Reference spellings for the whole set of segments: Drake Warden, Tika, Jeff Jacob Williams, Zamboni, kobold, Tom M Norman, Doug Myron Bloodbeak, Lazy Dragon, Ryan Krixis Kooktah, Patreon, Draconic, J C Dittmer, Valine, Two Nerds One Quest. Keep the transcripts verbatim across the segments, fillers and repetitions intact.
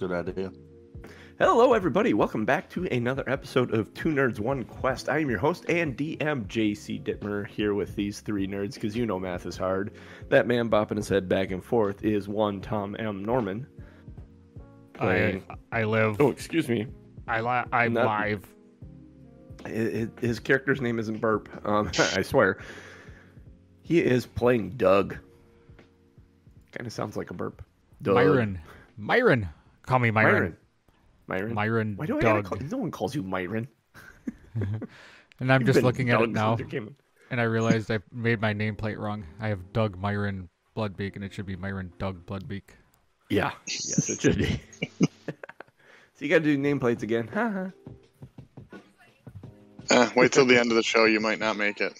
good idea. Hello, everybody. Welcome back to another episode of Two Nerds One Quest. I am your host and D M, J C Dittmer, here with these three nerds, because you know math is hard. That man bopping his head back and forth is one Tom M Norman. I I live. Oh, excuse me. I li I'm Not, live. It, it, his character's name isn't Burp. Um, I swear. He is playing Doug. Kind of sounds like a burp. Doug. Myron. Myron. Call me Myron. Myron. Myron. Myron. Why do I gotta call, no one calls you Myron. And I'm just looking Doug at it now, and I realized I made my nameplate wrong. I have Doug Myron Bloodbeak, and it should be Myron Doug Bloodbeak. Yeah. Yes, it should be. So you gotta do nameplates again. Ha uh, Wait till the end of the show. You might not make it.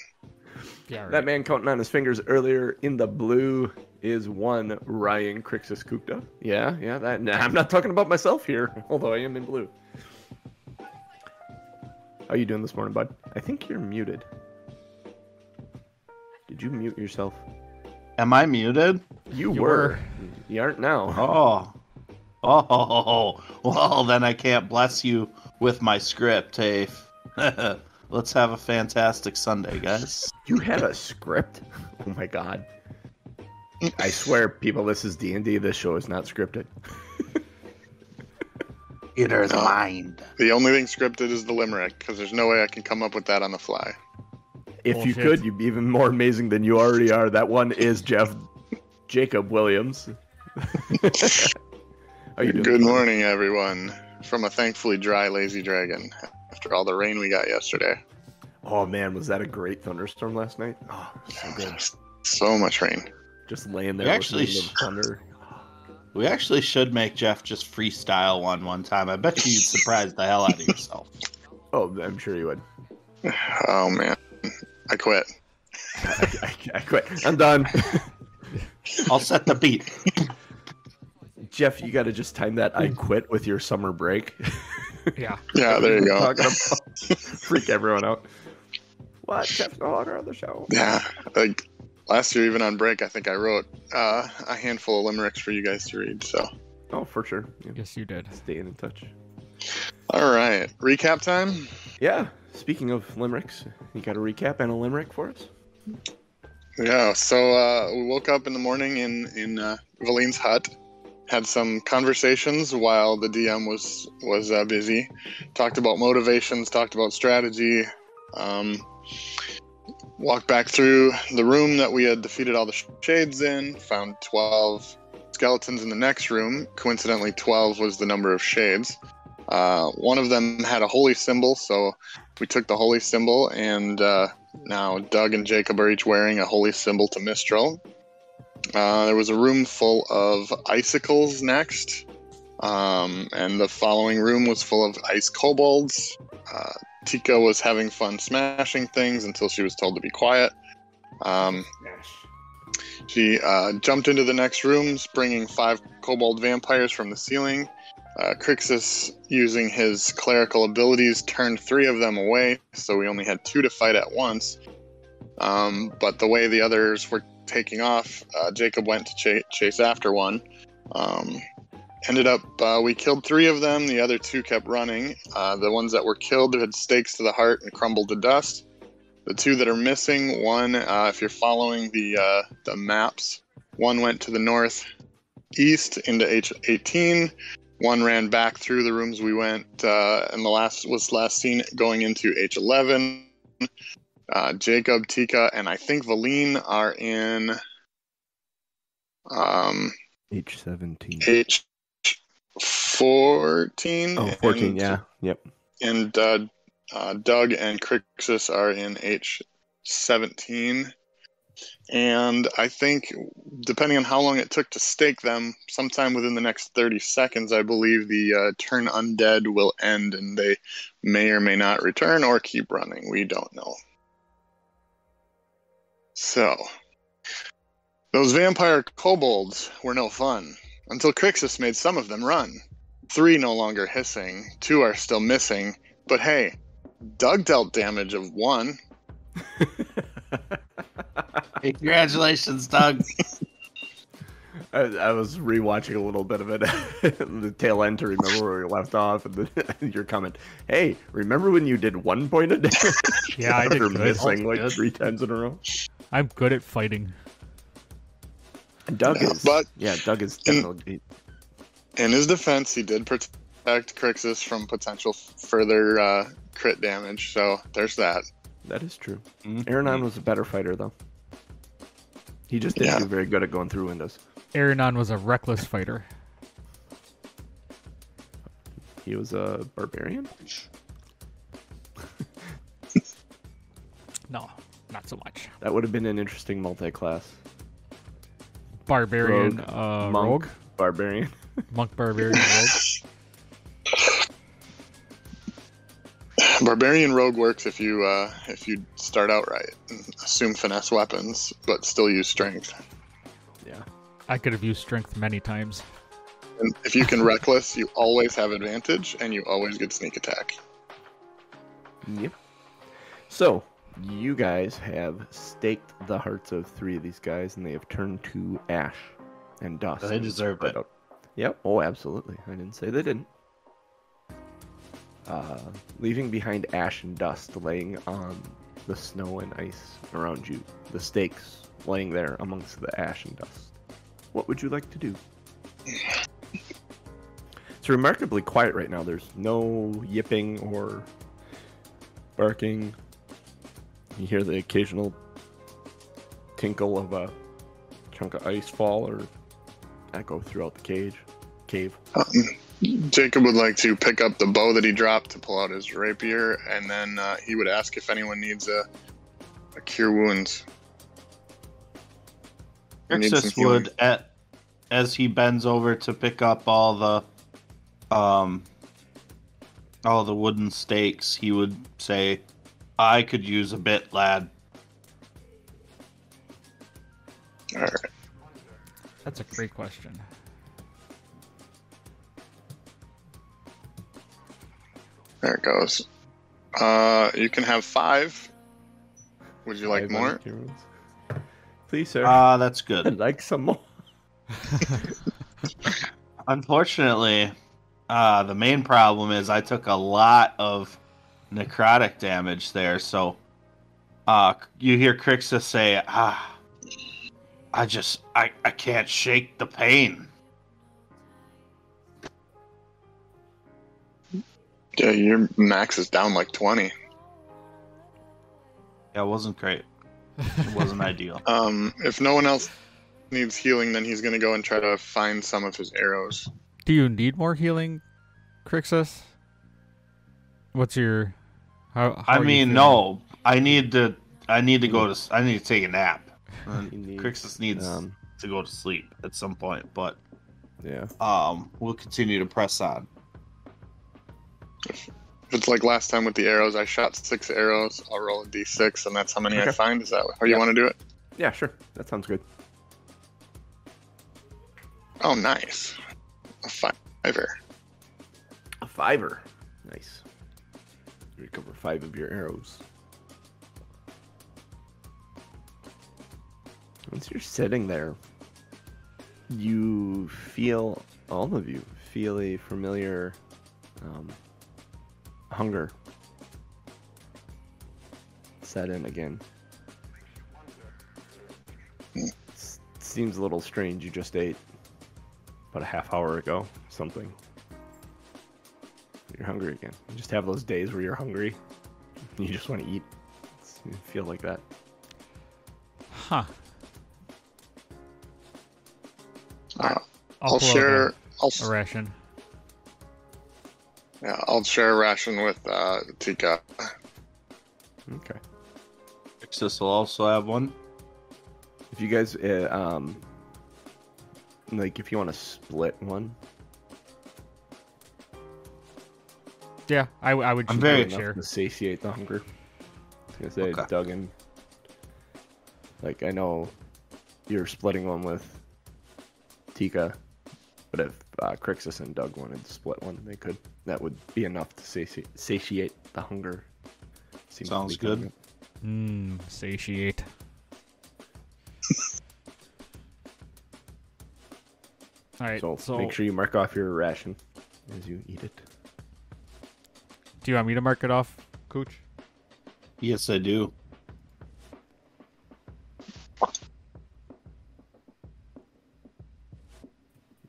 Yeah. Right. That man counting on his fingers earlier in the blue is one Ryan Krixis Kooktah. Yeah, yeah. That, nah, I'm not talking about myself here, although I am in blue. How you doing this morning, bud? I think you're muted. Did you mute yourself? Am I muted? You, you were. were. You aren't now. Oh. Oh, oh, oh, well, then I can't bless you with my script, hey. Let's have a fantastic Sunday, guys. You had a script? Oh, my God. I swear, people, this is D and D. This show is not scripted. It is mind. The only thing scripted is the limerick, because there's no way I can come up with that on the fly. If Bullshit. you could, you'd be even more amazing than you already are. That one is Jeff Jacob Williams. How you doing? Good morning, everyone. From a thankfully dry Lazy Dragon, after all the rain we got yesterday. Oh, man, was that a great thunderstorm last night? Oh, so good. So much rain. Just laying there. We actually, thunder. we actually should make Jeff just freestyle one one time. I bet you'd surprise the hell out of yourself. Oh, I'm sure you would. Oh, man. I quit. I, I, I quit. I'm done. I'll set the beat. Jeff, you got to just time that I quit with your summer break. Yeah. Yeah, there you go. Freak everyone out. What? Jeff's no longer on the show. Yeah. Like, last year, even on break, I think I wrote uh, a handful of limericks for you guys to read. So, oh, for sure. Yeah. Yes, you did. Staying in touch. All right, recap time. Yeah. Speaking of limericks, you got a recap and a limerick for us? Yeah. So uh, we woke up in the morning in in uh, Valine's hut, had some conversations while the D M was was uh, busy. Talked about motivations. Talked about strategy. Um, Walked back through the room that we had defeated all the shades in, found twelve skeletons in the next room. Coincidentally, twelve was the number of shades. Uh, one of them had a holy symbol, so we took the holy symbol, and uh, now Doug and Jacob are each wearing a holy symbol to Mistral. Uh, there was a room full of icicles next, um, and the following room was full of ice kobolds. Uh, Tika was having fun smashing things until she was told to be quiet. Um, she uh, jumped into the next room, springing five kobold vampires from the ceiling. Uh, Krixis, using his clerical abilities, turned three of them away, so we only had two to fight at once. Um, but the way the others were taking off, uh, Jacob went to ch chase after one. Um, Ended up, uh, we killed three of them. The other two kept running. Uh, the ones that were killed had stakes to the heart and crumbled to dust. The two that are missing, one, uh, if you're following the uh, the maps, one went to the northeast into H eighteen. One ran back through the rooms we went, uh, and the last was last seen going into H eleven. Uh, Jacob, Tika, and I think Valine are in um, H seventeen. H. fourteen. Oh, fourteen, and, yeah. Yep. And uh, uh, Doug and Krixis are in H seventeen. And I think, depending on how long it took to stake them, sometime within the next thirty seconds, I believe the uh, turn undead will end, and they may or may not return or keep running. We don't know. So, those vampire kobolds were no fun. Until Krixis made some of them run. Three no longer hissing, two are still missing, but hey, Doug dealt damage of one. Hey, congratulations, Doug. I, I was rewatching a little bit of it, the tail end to remember where we left off, and the, your comment, "Hey, remember when you did one point a day?" Yeah, I did. Missing like good. three times in a row. I'm good at fighting. And Doug is, but yeah, Doug is definitely. In, in his defense, he did protect Krixis from potential further uh, crit damage, so there's that. That is true. Mm-hmm. Aranon was a better fighter, though. He just didn't yeah. do very good at going through windows. Aranon was a reckless fighter. He was a barbarian? No, not so much. That would have been an interesting multi-class. Barbarian, rogue, uh, monk, rogue? Barbarian. Monk, barbarian, rogue. Barbarian rogue works if you uh, if you start out right, and assume finesse weapons, but still use strength. Yeah, I could have used strength many times. And if you can reckless, you always have advantage, and you always get sneak attack. Yep. So you guys have staked the hearts of three of these guys, and they have turned to ash and dust. They deserved it. Yep. Oh, absolutely. I didn't say they didn't. Uh, leaving behind ash and dust laying on the snow and ice around you. The stakes laying there amongst the ash and dust. What would you like to do? It's remarkably quiet right now. There's no yipping or barking. You hear the occasional tinkle of a chunk of ice fall or echo throughout the cage, cave. Jacob would like to pick up the bow that he dropped to pull out his rapier, and then uh, he would ask if anyone needs a, a cure wounds. Krixis would, at, as he bends over to pick up all the, um, all the wooden stakes, he would say, "I could use a bit, lad." All right. That's a great question. There it goes. Uh, you can have five. Would you like more? Please, sir. Ah, uh, that's good. I'd like some more. Unfortunately, uh, the main problem is I took a lot of necrotic damage there. So uh, you hear Krixis say, "Ah, I just, I, I can't shake the pain." Yeah, your max is down like twenty. Yeah, it wasn't great. It wasn't ideal. Um, if no one else needs healing, then he's going to go and try to find some of his arrows. Do you need more healing, Krixis? What's your? How, how I mean, no. I need to. I need to go to. I need to take a nap. Need, Krixis needs um, to go to sleep at some point, but yeah. Um, we'll continue to press on. If it's like last time with the arrows, I shot six arrows. I'll roll a d six, and that's how many okay. I find. Is that how you yeah. want to do it? Yeah, sure. That sounds good. Oh, nice. A fiver. A fiver. Nice. You recover five of your arrows. Once you're sitting there, you feel, all of you, feel a familiar... Um, hunger set in again. It seems a little strange. You just ate about a half hour ago something. You're hungry again. You just have those days where you're hungry. You just want to eat. You feel like that. Huh. Uh, I'll, I'll share a, I'll... a ration. Yeah, I'll share a ration with uh, Tika. Okay. Krixis will also have one. If you guys, uh, um, like, if you want to split one. Yeah, I, I would. I'm very sure to satiate the hunger. I was gonna say, okay. Duggan. Like, I know you're splitting one with Tika. But if uh, Krixis and Doug wanted to split one, they could. That would be enough to sati satiate the hunger. Seems Sounds good. Mmm, satiate. All right. So, so make sure you mark off your ration as you eat it. Do you want me to mark it off, Cooch? Yes, I do.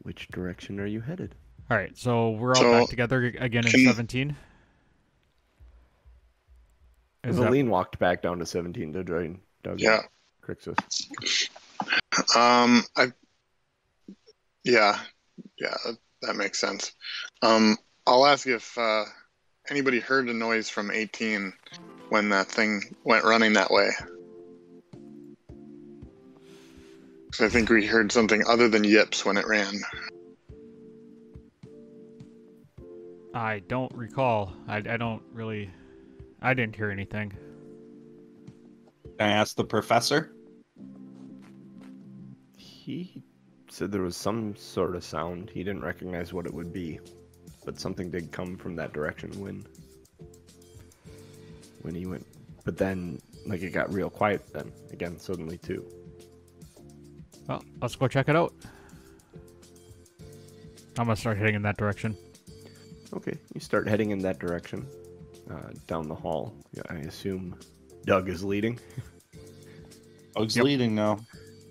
Which direction are you headed? All right, so we're all so, back together again in seventeen. Aline that... walked back down to seventeen to join Doug. Yeah. Krixis. Um, I. Yeah, yeah, that makes sense. Um, I'll ask if uh, anybody heard a noise from eighteen when that thing went running that way. I think we heard something other than yips when it ran. I don't recall. I, I don't really... I didn't hear anything. Can I ask the professor? He said there was some sort of sound. He didn't recognize what it would be. But something did come from that direction when... When he went... But then, like, it got real quiet then. Again, suddenly, too. Well, let's go check it out. I'm gonna start heading in that direction. Okay, you start heading in that direction. Uh, down the hall. Yeah, I assume Doug is leading. Doug's yep. leading now.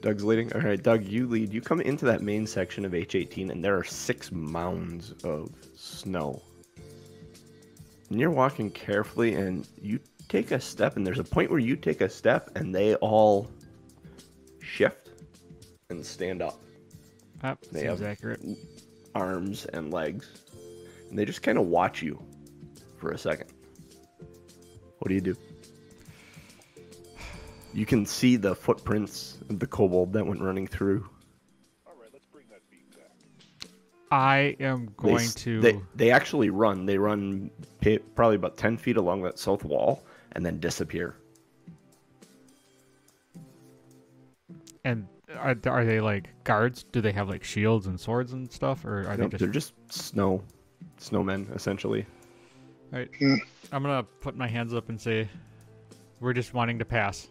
Doug's leading. All right, Doug, you lead. You come into that main section of H eighteen, and there are six mounds of snow. And you're walking carefully, and you take a step, and there's a point where you take a step, and they all shift. And stand up. That they seems have accurate. Arms and legs. And they just kind of watch you for a second. What do you do? You can see the footprints of the kobold that went running through. All right, let's bring that beat back. I am going they, to... They, they actually run. They run probably about ten feet along that south wall and then disappear. And... Are, are they like guards? Do they have like shields and swords and stuff, or are nope, they just? They're just snow, snowmen essentially. All right, I'm gonna put my hands up and say, "We're just wanting to pass."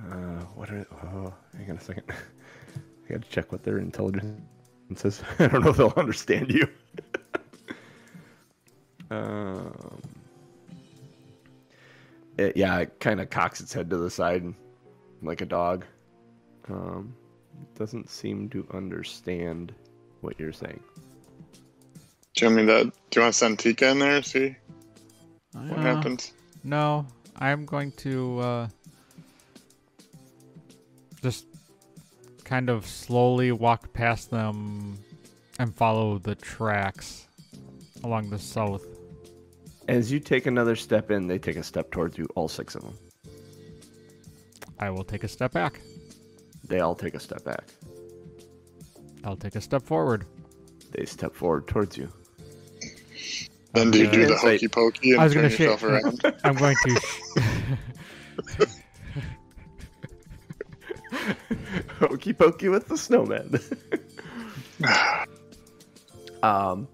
Uh, what are? Oh, hang on a second. I got to check what their intelligence is. I don't know if they'll understand you. um, it, yeah, it kind of cocks its head to the side. And, like a dog. Um, doesn't seem to understand what you're saying. Do you want me to, do you want to send Tika in there and see I what know. happens? No, I'm going to uh, just kind of slowly walk past them and follow the tracks along the south. As you take another step in, they take a step towards you, all six of them. I will take a step back. They all take a step back. I'll take a step forward. They step forward towards you. Then I'm do you do the hokey pokey and I was turn yourself around? I'm going to... hokey pokey with the snowman. um,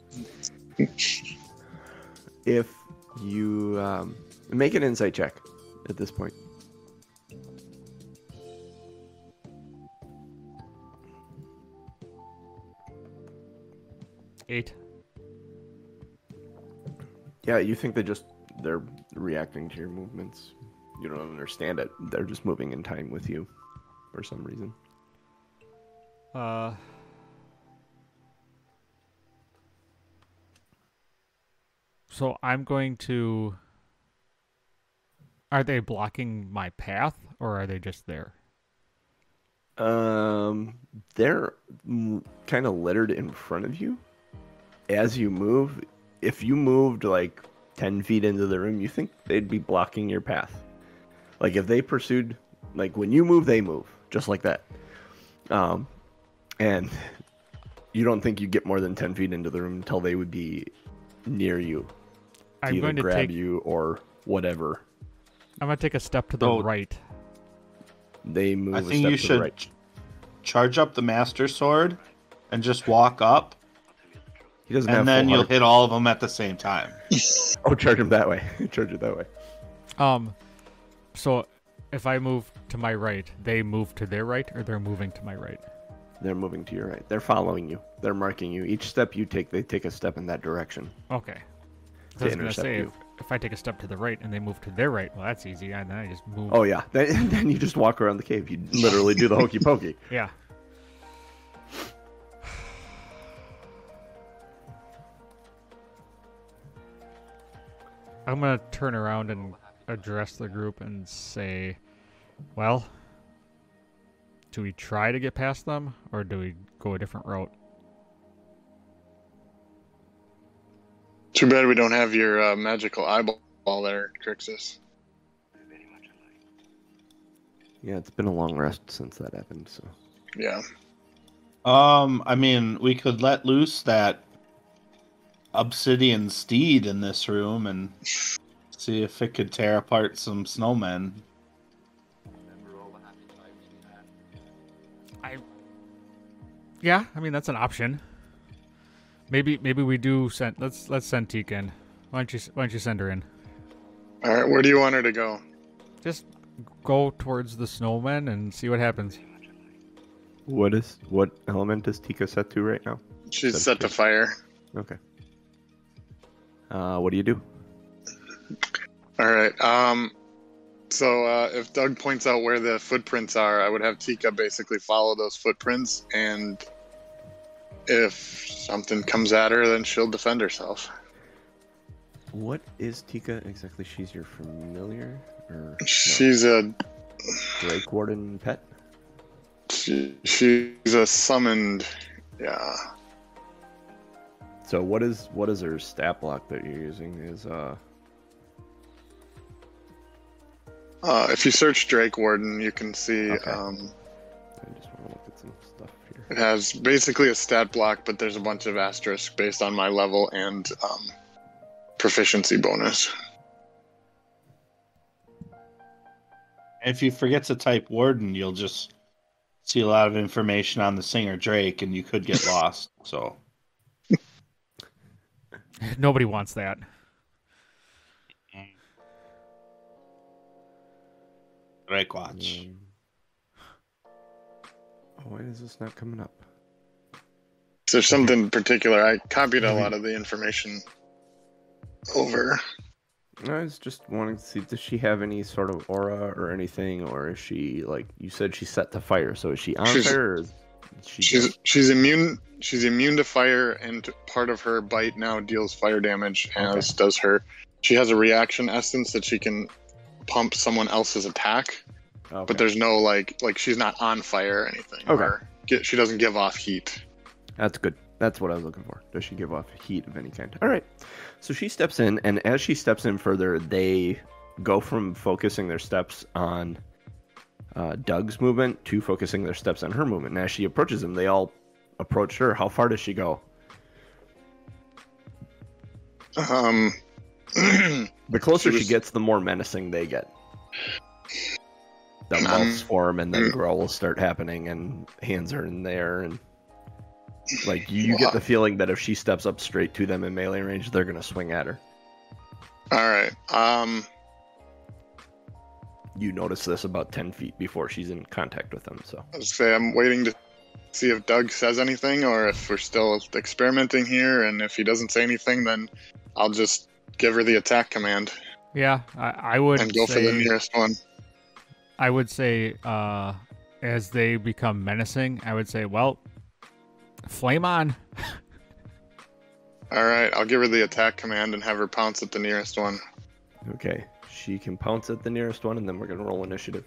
if you... Um, make an insight check at this point. Eight. Yeah, you think they just, they're reacting to your movements. You don't understand it. They're just moving in time with you for some reason. Uh. So I'm going to... Are they blocking my path or are they just there? Um, they're kind of littered in front of you. As you move, if you moved like ten feet into the room, you think they'd be blocking your path. Like if they pursued, like when you move, they move just like that. Um, and you don't think you get more than ten feet into the room until they would be near you. To I'm going to grab take... you or whatever. I'm going to take a step to the oh, right. They move. I think a step you to should the right. Charge up the master sword and just walk up. He doesn't and have then you'll heart. hit all of them at the same time. Oh, charge him that way. Charge it that way. Um, so if I move to my right, they move to their right, or they're moving to my right? They're moving to your right. They're following you. They're marking you. Each step you take, they take a step in that direction. Okay. I was going to say, if, if I take a step to the right and they move to their right, well, that's easy. And then I just move. Oh, yeah. Then, then you just walk around the cave. You literally do the hokey pokey. Yeah. I'm going to turn around and address the group and say, well, do we try to get past them, or do we go a different route? Too bad we don't have your uh, magical eyeball there, Krixis. Yeah, it's been a long rest since that happened, so. Yeah. Um, I mean, we could let loose that obsidian steed in this room and see if it could tear apart some snowmen. I, yeah, I mean, that's an option. Maybe, maybe we do send. Let's let's send Teek in. Why don't you Why don't you send her in? All right, where do you want her to go? Just go towards the snowmen and see what happens. What is what element is Teek set to right now? She's set, set to fire. Okay. Uh, what do you do? All right. Um. So uh, if Doug points out where the footprints are, I would have Teek basically follow those footprints, and if something comes at her, then she'll defend herself. What is Teek exactly? She's your familiar? Or no? She's a... Drake Warden pet? She, she's a summoned... Yeah. So what is what is her stat block that you're using? Is uh. Uh, if you search Drake Warden, you can see. Okay. Um, I just want to look at some stuff here. It has basically a stat block, but there's a bunch of asterisks based on my level and um, proficiency bonus. If you forget to type Warden, you'll just see a lot of information on the singer Drake, and you could get lost. So nobody wants that. Drake Watch. Um, why is this not coming up? There's something in particular. I copied a lot of the information over. I was just wanting to see, does she have any sort of aura or anything, or is she, like you said, she's set to fire? So is she on she's, fire? Or is she she's just... she's immune. She's immune to fire, and part of her bite now deals fire damage, okay. as does her. She has a reaction essence that she can pump someone else's attack, okay. but there's no like like she's not on fire or anything. Okay. Or get, she doesn't give off heat. That's good. That's what I was looking for. Does she give off heat of any kind? All right. So she steps in, and as she steps in further, they go from focusing their steps on uh, Doug's movement to focusing their steps on her movement. And as she approaches them, they all approach her. How far does she go? Um. The closer she, was... she gets, the more menacing they get. The mouths um, form, and then growls start happening, and hands are in there, and like you, you get the feeling that if she steps up straight to them in melee range, they're gonna swing at her. All right. Um. You notice this about ten feet before she's in contact with them. So I was gonna say I'm waiting to see if Doug says anything, or if we're still experimenting here, and if he doesn't say anything, then I'll just give her the attack command. Yeah, I, I would and go say, for the nearest one. I would say, uh, as they become menacing, I would say, well, flame on. All right, I'll give her the attack command and have her pounce at the nearest one. Okay, she can pounce at the nearest one, and then we're going to roll initiative.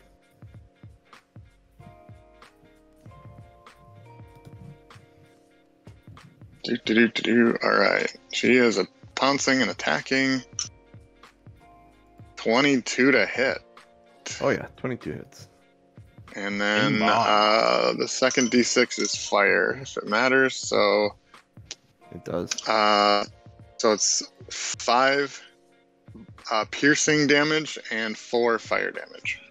Do, do, do, do, do. All right, she is a pouncing and attacking. twenty-two to hit. Oh yeah, twenty-two hits. And then uh, the second d six is fire, if it matters. So it does. Uh, so it's five uh, piercing damage and four fire damage.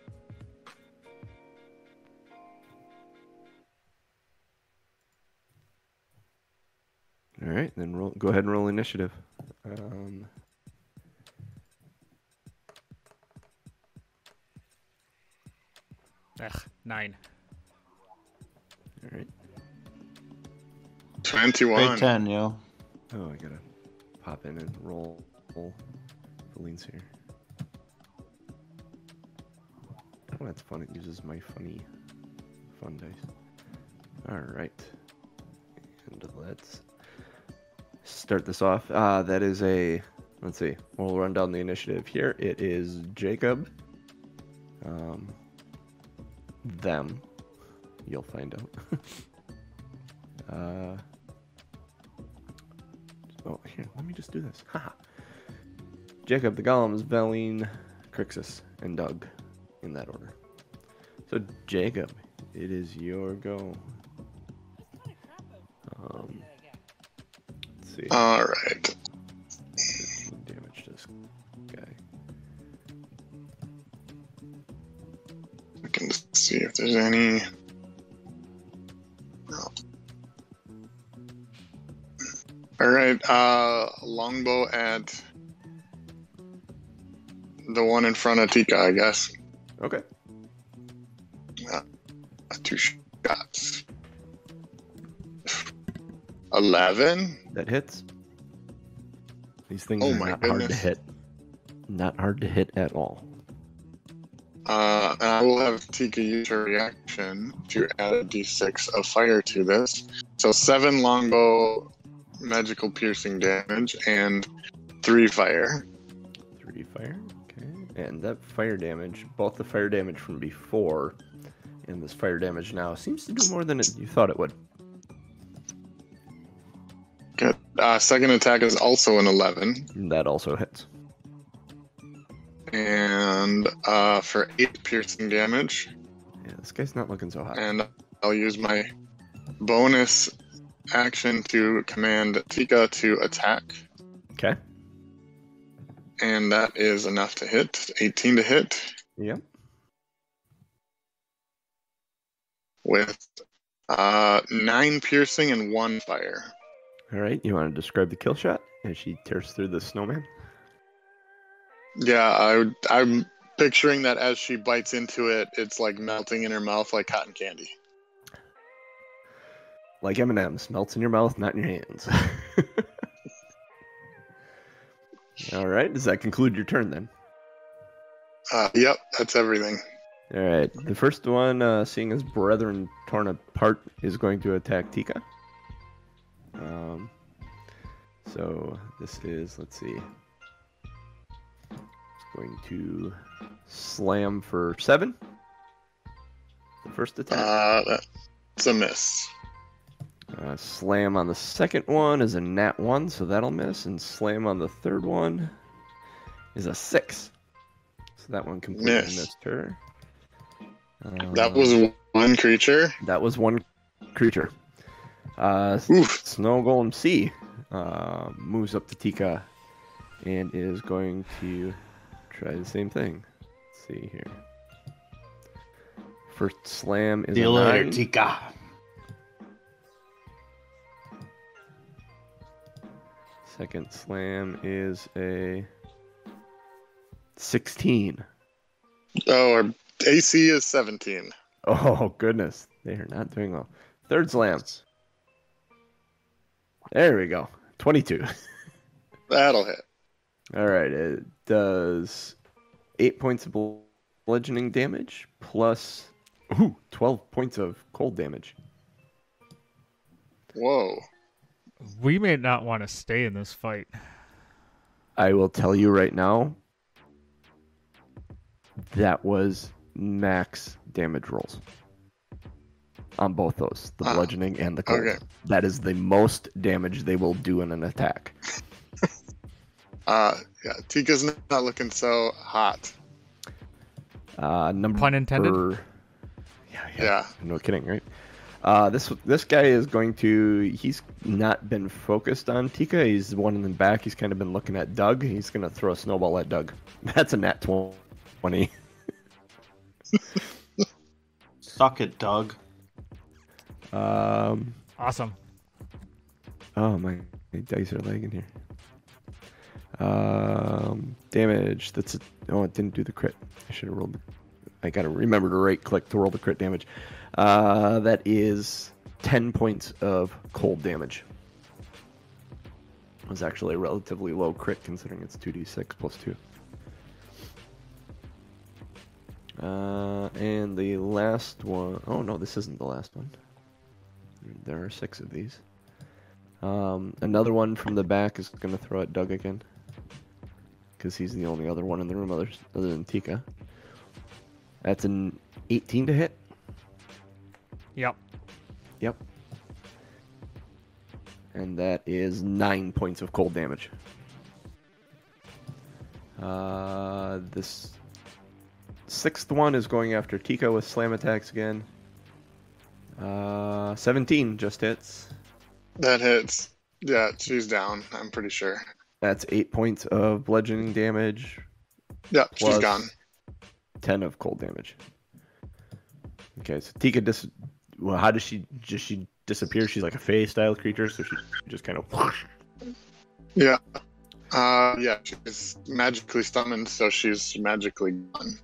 All right, then roll, go ahead and roll initiative. Um, Ugh, nine. All right. twenty-one. Big ten, yo. Oh, I gotta pop in and roll, roll the leans here. Oh, that's fun. It uses my funny fun dice. Alright. And let's start this off. Uh, that is a... Let's see. We'll run down the initiative here. It is Jacob. Um, them. You'll find out. Uh, oh, here, let me just do this. Ha! Jacob, the Golems, Veline, Krixis, and Doug, in that order. So, Jacob, it is your go. Um, let's see. All right. Damage to this guy. I can just see if there's any. All right, uh, longbow at the one in front of Tika, I guess. Okay. Uh, two shots. eleven? That hits. These things oh are my not goodness. hard to hit. Not hard to hit at all. Uh, and I will have Tika use her reaction to add a d six of fire to this. So seven longbow... magical piercing damage and three fire. Three fire, okay. And that fire damage, both the fire damage from before and this fire damage now, seems to do more than it, you thought it would. Good. Uh, second attack is also an eleven. That also hits. And uh, for eight piercing damage. Yeah, this guy's not looking so hot. And I'll use my bonus action to command Tika to attack. Okay. And that is enough to hit. eighteen to hit. Yep. With uh, nine piercing and one fire. All right. You want to describe the kill shot as she tears through the snowman? Yeah, I, I'm picturing that as she bites into it, it's like melting in her mouth like cotton candy. Like M and M's, melts in your mouth, not in your hands. All right, does that conclude your turn then? Uh, yep, that's everything. All right, the first one, uh, seeing his brethren torn apart, is going to attack Tika. Um, so this is, let's see, it's going to slam for seven. The first attack. Uh, that's a miss. Uh, slam on the second one is a nat one, so that'll miss. And slam on the third one is a six. So that one completely miss. missed her. Uh, that was one creature? That was one creature. Uh, Snow Golem C uh, moves up to Tika and is going to try the same thing. Let's see here. First slam is Deal a nine. Her, Tika. Second slam is a sixteen. Oh, our A C is seventeen. Oh, goodness. They are not doing well. Third slam. There we go. twenty-two. That'll hit. All right. It does eight points of bludgeoning damage plus ooh, twelve points of cold damage. Whoa. We may not want to stay in this fight. I will tell you right now, that was max damage rolls on both those, the bludgeoning uh, and the cold. Okay. That is the most damage they will do in an attack. uh, yeah, Tika's not looking so hot. Uh, number, Pun intended. Yeah, yeah, yeah. No kidding, right? Uh, this this guy is going to... He's not been focused on Tika. He's one in the back. He's kind of been looking at Doug. He's going to throw a snowball at Doug. That's a nat twenty. Suck it, Doug. Um, awesome. Oh, my, my dice are lagging here. Um, damage. That's a, oh, it didn't do the crit. I should have rolled... I got to remember to right-click to roll the crit damage. Uh, that is ten points of cold damage. It was actually a relatively low crit considering it's two d six plus two. Uh, and the last one... Oh, no, this isn't the last one. There are six of these. Um, another one from the back is going to throw at Doug again. Because he's the only other one in the room other, other than Tika. That's an eighteen to hit. Yep. Yep. And that is nine points of cold damage. Uh, this sixth one is going after Tika with slam attacks again. Uh, seventeen just hits. That hits. Yeah, she's down, I'm pretty sure. That's eight points of bludgeoning damage. Yeah, she's gone. ten of cold damage. Okay, so Tika dis... Well, how does she... Does she disappear? She's like a fae-style creature, so she just kind of... Whoosh. Yeah. Uh, yeah, she's magically summoned, so she's magically gone.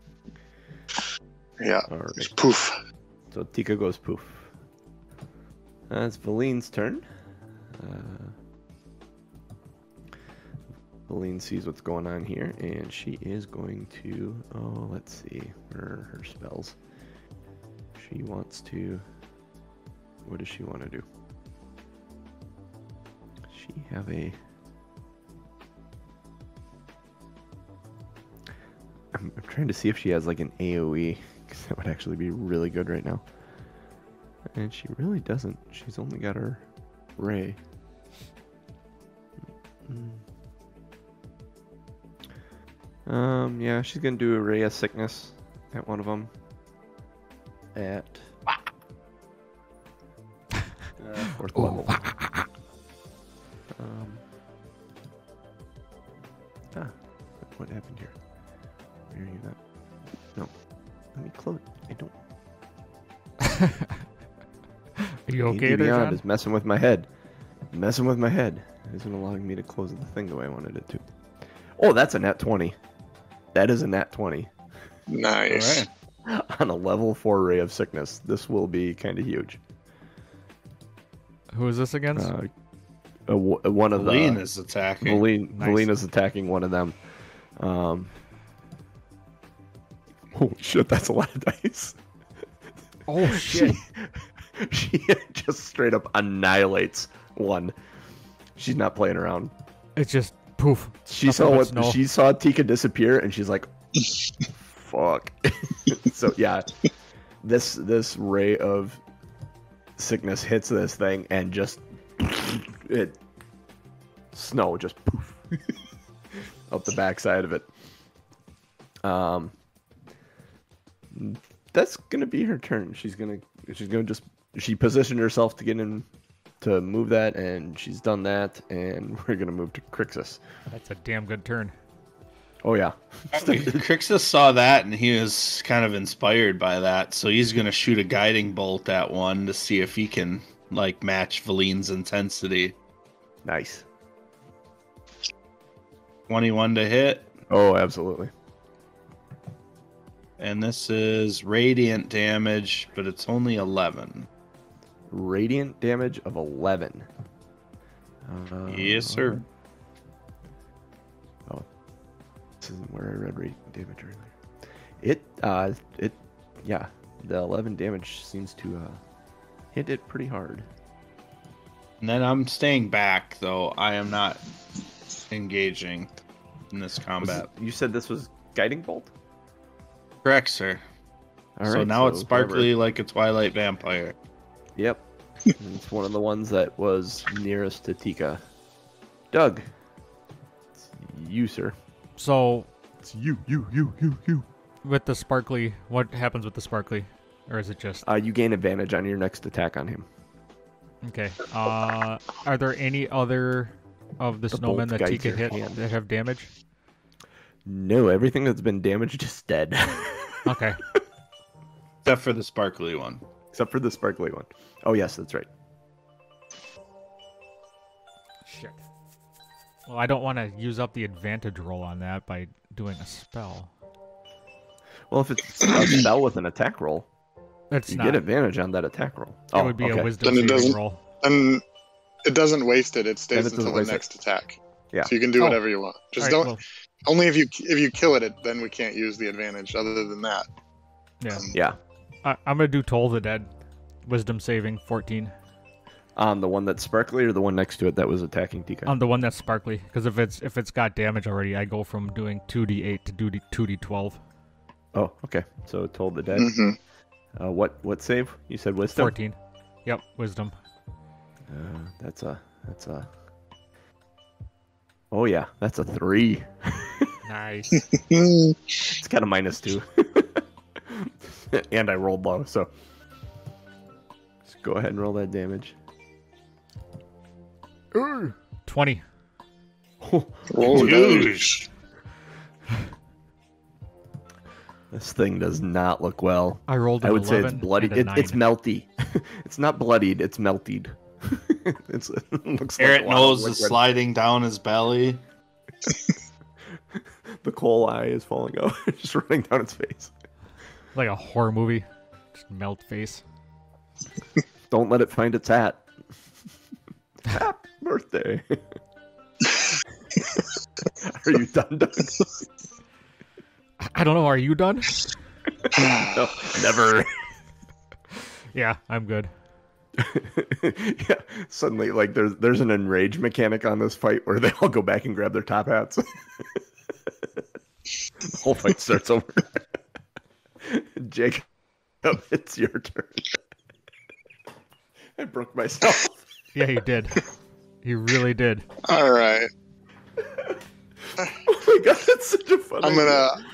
Yeah. Right. Just poof. So Tika goes poof. That's Valine's turn. Uh... Aline sees what's going on here, and she is going to, oh, let's see, her, her spells. She wants to, what does she want to do? She have a, I'm, I'm trying to see if she has like an AoE, because that would actually be really good right now. And she really doesn't. She's only got her Ray. Mm-hmm. Um, yeah, she's going to do a Ray of Sickness at one of them. At... Uh, fourth oh. level. Um... Ah, what happened here? Where are you not? No. Let me close it. I don't... Are you okay there, John? It's messing with my head. It's messing with my head. It isn't allowing me to close the thing the way I wanted it to. Oh, that's a nat twenty. That is a nat twenty. Nice. All right. On a level four Ray of Sickness. This will be kind of huge. Who is this against? Uh, a, a, one of Valine the is attacking. Valine, nice. Valine is attacking one of them. Um, oh shit! That's a lot of dice. Oh shit! she, she just straight up annihilates one. She's not playing around. It's just. Poof. She saw what snow. She saw Tika disappear, and she's like, "Fuck." So yeah, this this Ray of Sickness hits this thing, and just it snow just poof up the backside of it. Um, that's gonna be her turn. She's gonna she's gonna just she positioned herself to get in. To move that, and she's done that, and we're gonna move to Krixis. That's a damn good turn. Oh yeah. Krixis saw that, and he was kind of inspired by that, so he's gonna shoot a guiding bolt at one to see if he can like match Valine's intensity. Nice. twenty-one to hit. Oh, absolutely. And this is radiant damage, but it's only eleven. Radiant damage of eleven. Uh, yes, sir. Oh, this isn't where I read radiant damage earlier. It, uh, it, yeah, the eleven damage seems to uh, hit it pretty hard. And then I'm staying back, though. I am not engaging in this combat. It, you said this was Guiding Bolt? Correct, sir. All so right, now so it's sparkly whatever. Like a Twilight Vampire. Yep. It's one of the ones that was nearest to Tika. Doug. It's you, sir. So. It's you, you, you, you, you. With the sparkly, what happens with the sparkly? Or is it just. Uh, you gain advantage on your next attack on him. Okay. Uh, are there any other of the, the snowmen that Tika hit hand. That have damage? No, everything that's been damaged is dead. Okay. Except for the sparkly one. Except for the sparkly one. Oh, yes, that's right. Shit. Well, I don't want to use up the advantage roll on that by doing a spell. Well, if it's a spell with an attack roll. It's you not. Get advantage on that attack roll. It oh, would be okay. a wisdom then it saving roll. And it doesn't waste it. It stays until the next it. attack. Yeah. So you can do oh. whatever you want. Just right, don't. Well. Only if you if you kill it, it, then we can't use the advantage. Other than that. Yeah. Um, yeah. I, I'm gonna do Toll the Dead. Wisdom saving fourteen. On um, the one that's sparkly, or the one next to it that was attacking Deacon? On um, the one that's sparkly, because if it's if it's got damage already, I go from doing two d eight to do two d twelve. Oh, okay. So Toll the Dead. Mm-hmm. Uh, what what save? You said wisdom. Fourteen. Yep, wisdom. Uh, that's a that's a. Oh yeah, that's a three. Nice. It's got a minus two, and I rolled low, so just go ahead and roll that damage. twenty. Oh, jeez. This thing does not look well. I rolled. I would say it's bloody. It, it's melty. It's not bloodied. It's melted. It's, it looks Eric like nose is sliding down his belly. The coal eye is falling out, just running down its face. Like a horror movie. Just melt face. Don't let it find its hat. Happy birthday. Are you done, Doug? I don't know. Are you done? No, never. Yeah, I'm good. Yeah, suddenly, like, there's there's an enrage mechanic on this fight where they all go back and grab their top hats. The whole fight starts over. Jacob, it's your turn. I broke myself. Yeah, you did. You really did. All right. Oh my god, that's such a funny. I'm gonna, one.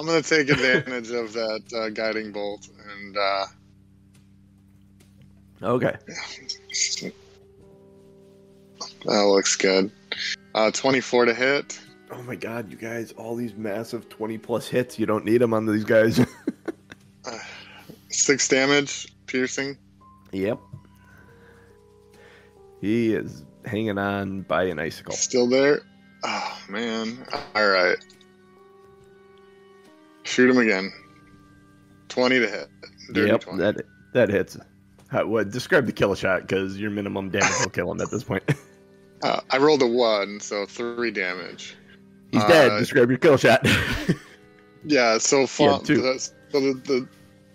I'm gonna take advantage of that uh, guiding bolt and. uh Okay. That looks good. Uh, twenty-four to hit. Oh my god, you guys! All these massive twenty-plus hits. You don't need them on these guys. uh, six damage, piercing. Yep. He is hanging on by an icicle. Still there? Oh, man. All right. Shoot him again. twenty to hit. Dirty yep, twenty. That, that hits. How, what, describe the kill shot, because your minimum damage will kill him at this point. uh, I rolled a one, so three damage. He's uh, dead. Describe your kill shot. Yeah, so, far, the, so the, the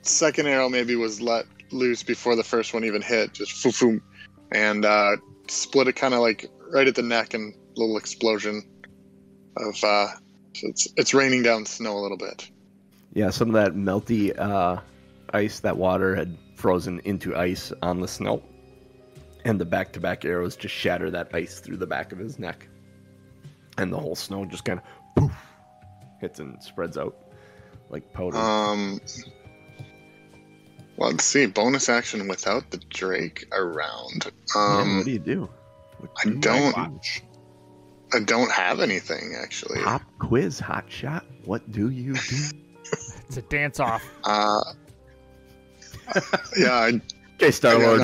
second arrow maybe was let loose before the first one even hit. Just foo-foom. And uh, split it kind of like right at the neck, and little explosion of uh, it's it's raining down snow a little bit. Yeah, some of that melty uh, ice, that water had frozen into ice on the snow, and the back-to-back arrows just shatter that ice through the back of his neck, and the whole snow just kind of poof hits and spreads out like powder. Um. Let's see. Bonus action without the Drake around. Um, yeah, what do you do? What do I don't. I, I don't have anything actually. Pop quiz, hot shot. What do you do? It's a dance off. Uh. Yeah. I, okay, Star Lord.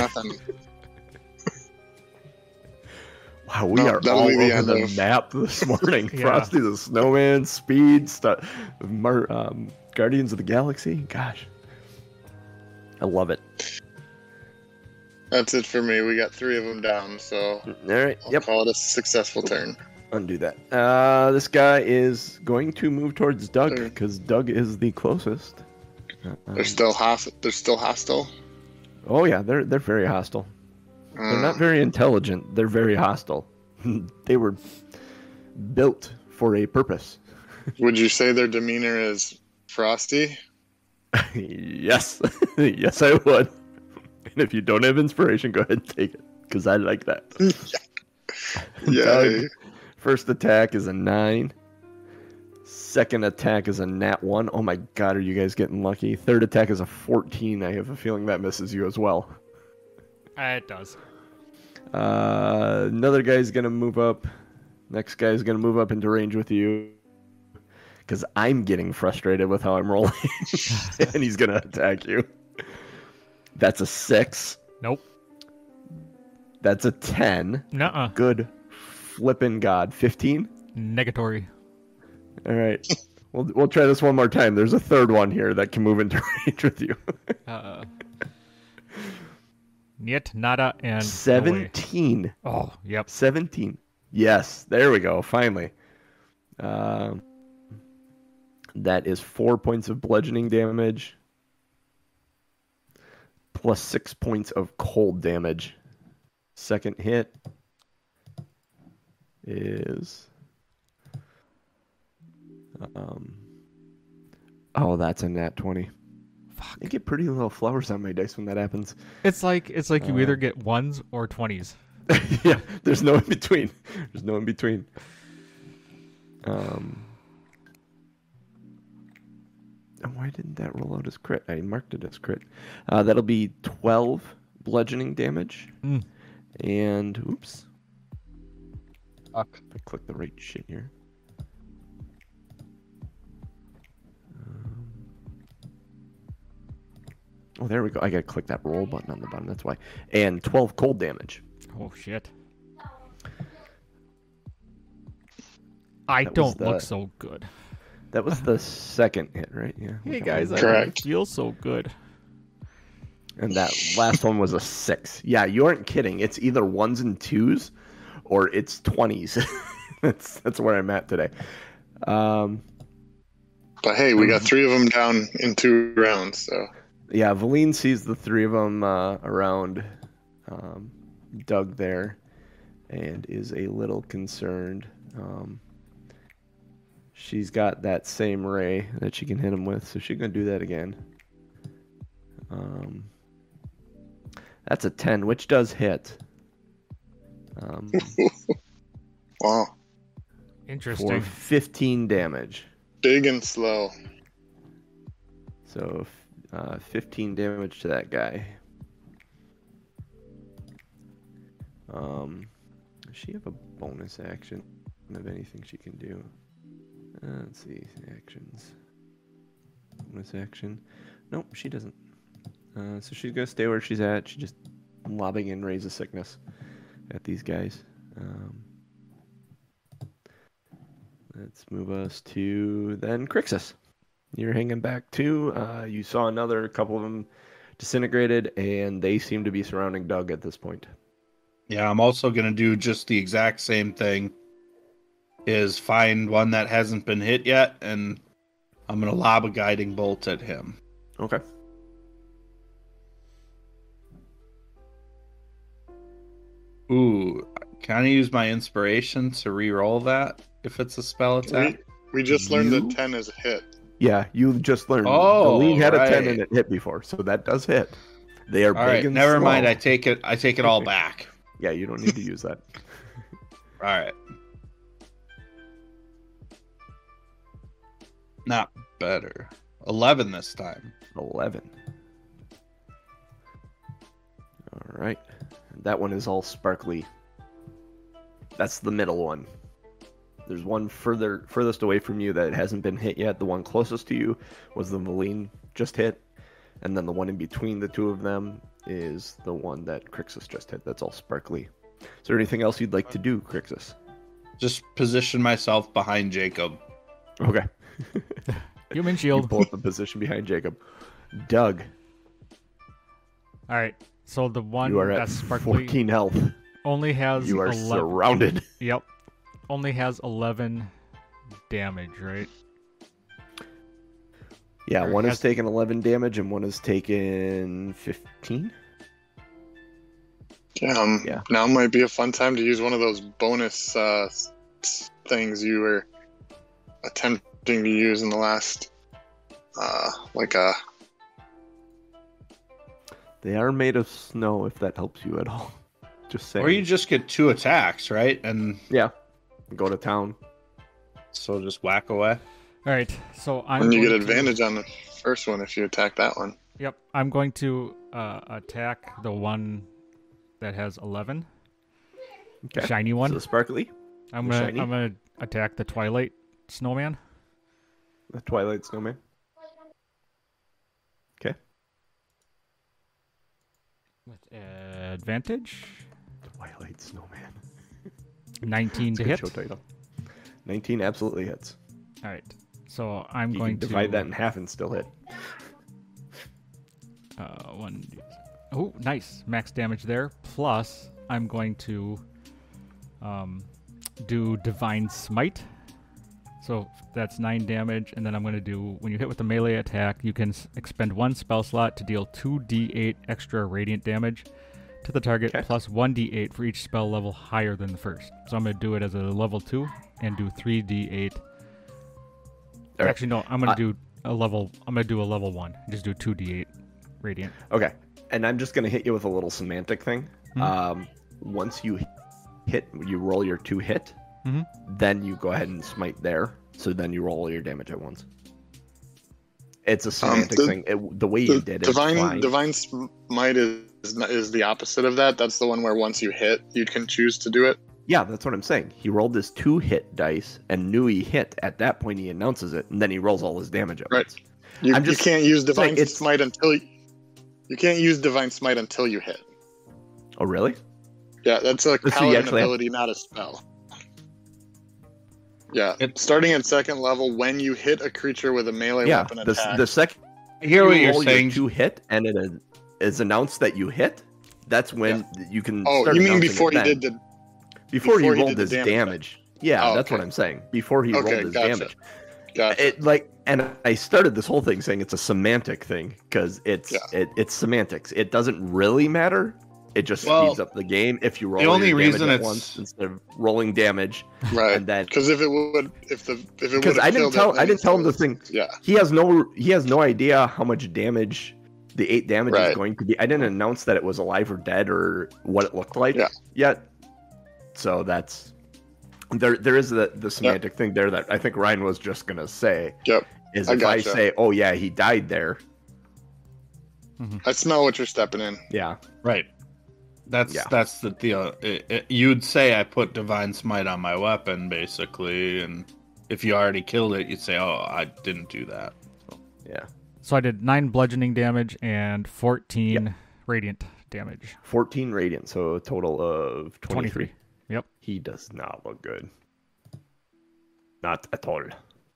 Wow, we no, are all over the of... map this morning. Yeah. Frosty the Snowman, Speed, Star, Mar, um, Guardians of the Galaxy. Gosh. I love it. That's it for me. We got three of them down, so all right. I'll yep. call it a successful turn. Undo that. Uh, this guy is going to move towards Doug because Doug is the closest. Uh, they're still hostile. They're still hostile. Oh yeah, they're they're very hostile. Mm. They're not very intelligent. They're very hostile. They were built for a purpose. Would you say their demeanor is frosty? Yes. Yes, I would. And if you don't have inspiration, go ahead and take it, because I like that. Yeah. Doug, first attack is a nine. Second attack is a nat one. Oh my god, are you guys getting lucky? Third attack is a fourteen. I have a feeling that misses you as well. Uh, it does. Uh, another guy's going to move up. Next guy's going to move up into range with you. Because I'm getting frustrated with how I'm rolling. And he's going to attack you. That's a six. Nope. That's a ten. Nuh-uh. Good flippin' god. fifteen? Negatory. All right. We'll we'll try this one more time. There's a third one here that can move into range with you. uh, Niet, nada, and seventeen. Away. Oh, yep, seventeen. Yes, there we go. Finally, um, that is four points of bludgeoning damage, plus six points of cold damage. Second hit is um oh, that's a nat twenty. Fuck. I get pretty little flowers on my dice when that happens. It's like it's like you uh, either get ones or twenties. Yeah, there's no in between. There's no in between. Um, and why didn't that roll out as crit? I marked it as crit. Uh, that'll be twelve bludgeoning damage. Mm. And oops. Fuck. I clicked the right shit here. Oh, there we go. I gotta click that roll button on the bottom. That's why. And twelve cold damage. Oh shit! I that don't the, look so good. That was the second hit, right? Yeah. Hey guys, I don't feel so good. And that last one was a six. Yeah, you aren't kidding. It's either ones and twos, or it's twenties. that's that's where I'm at today. Um. But hey, we got three of them down in two rounds, so. Yeah, Valine sees the three of them uh, around um, Doug there and is a little concerned. Um, she's got that same ray that she can hit him with, so she's going to do that again. Um, that's a ten, which does hit. Um, wow. Interesting. For fifteen damage. Big and slow. So... Uh, fifteen damage to that guy. Um, does she have a bonus action? I don't have anything she can do. Uh, let's see. Actions. Bonus action. Nope, she doesn't. Uh, so she's going to stay where she's at. She's just lobbing in rays of sickness at these guys. Um, let's move us to then Krixis. You're hanging back too. Uh, you saw another couple of them disintegrated, and they seem to be surrounding Doug at this point. Yeah, I'm also going to do just the exact same thing, is find one that hasn't been hit yet, and I'm going to lob a guiding bolt at him. Okay. Ooh, can I use my inspiration to reroll that if it's a spell attack? We, we just learned you? that ten is a hit. Yeah, you just learned. Oh, Valine had right. a ten and it hit before, so that does hit. They are all big right, and never slow. mind. I take it. I take it all back. Yeah, you don't need to use that. All right. Not better. Eleven this time. Eleven. All right. That one is all sparkly. That's the middle one. There's one further, furthest away from you that hasn't been hit yet. The one closest to you was the Valine just hit. And then the one in between the two of them is the one that Krixis just hit. That's all sparkly. Is there anything else you'd like to do, Krixis? Just position myself behind Jacob. Okay. Human shield. You pull up the position behind Jacob. Doug. All right. So the one you are that's at sparkly. fourteen health. Only has You are eleven. Surrounded. Yep. Only has eleven damage, right? Yeah, or one has... is taken eleven damage and one is taken fifteen. Damn, yeah. Now might be a fun time to use one of those bonus uh, things you were attempting to use in the last... Uh, like a... They are made of snow, if that helps you at all. Just saying. Or you just get two attacks, right? And Yeah. Go to town. So just whack away. All right. So I'm. And you get advantage to... on the first one if you attack that one. Yep. I'm going to uh, attack the one that has eleven. Okay. Shiny one. So sparkly. I'm gonna. Shiny. I'm gonna attack the Twilight Snowman. The Twilight Snowman. Okay. With advantage. Twilight Snowman. nineteen to hit. Show title. nineteen absolutely hits. All right. So I'm you going can divide to divide that in half and still hit. Uh, one. Oh, nice. Max damage there. Plus, I'm going to um, do Divine Smite. So that's nine damage. And then I'm going to do, when you hit with the melee attack, you can expend one spell slot to deal two d eight extra radiant damage to the target, okay, plus one d eight for each spell level higher than the first. So I'm going to do it as a level two and do three d eight. Right. Actually, no, I'm going to uh, do a level, I'm going to do a level one. Just do two d eight radiant. Okay. And I'm just going to hit you with a little semantic thing. Mm-hmm. Um, once you hit, you roll your two hit, mm-hmm, then you go ahead and smite there. So then you roll all your damage at once. It's a semantic um, the, thing. It, the way you the did it. Divine, divine Smite is, is the opposite of that. That's the one where once you hit, you can choose to do it. Yeah, that's what I'm saying. He rolled his two hit dice and knew he hit. At that point, he announces it, and then he rolls all his damage up. Right. You, I'm just, you can't use Divine like Smite until you, you can't use Divine Smite until you hit. Oh, really? Yeah, that's a paladin ability, have... not a spell. Yeah, it, starting at second level, when you hit a creature with a melee yeah, weapon the, attack, the second I hear you what you're saying. You hit, and it is announced that you hit. That's when yeah. you can. Oh, start you mean before he did the. Before, Before he rolled he his damage. damage. Yeah, oh, that's okay. what I'm saying. Before he okay, rolled his gotcha. damage. Gotcha. It, like, and I started this whole thing saying it's a semantic thing, because it's yeah. it, it's semantics. It doesn't really matter. It just well, speeds up the game if you roll the only your damage reason at it's... once instead of rolling damage. Right. And then because if it would if the if it would I didn't tell it, I didn't tell him the thing. Yeah. He has no he has no idea how much damage the eight damage right. is going to be. I didn't announce that it was alive or dead or what it looked like yeah. yet. So that's there. There is the, the semantic yep. thing there that I think Ryan was just gonna say. Yep. Is I if gotcha. I say, "Oh yeah, he died there," mm-hmm. I smell what you're stepping in. Yeah. Right. That's yeah. that's the deal. It, it, you'd say I put Divine Smite on my weapon, basically, and if you already killed it, you'd say, "Oh, I didn't do that." So, yeah. So I did nine bludgeoning damage and fourteen yep. radiant damage. Fourteen radiant, so a total of twenty-three. twenty-three. Yep. He does not look good. Not at all.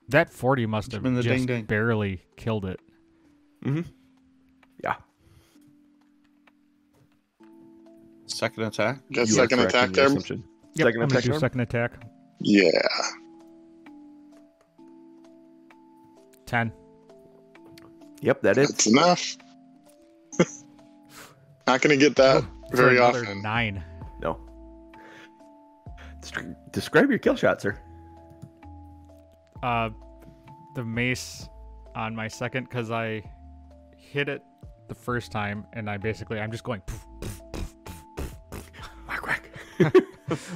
That forty must have just ding ding. barely killed it. Mm-hmm. Yeah. Second attack? Just second attack there? Yep, second I'm attack do second attack. Yeah. ten. Yep, that That's is. That's enough. Not going to get that oh, very often. nine. No. Describe your kill shot, sir. Uh, the mace on my second, because I hit it the first time, and I basically I'm just going poof, poof, poof, poof, poof, whack, whack.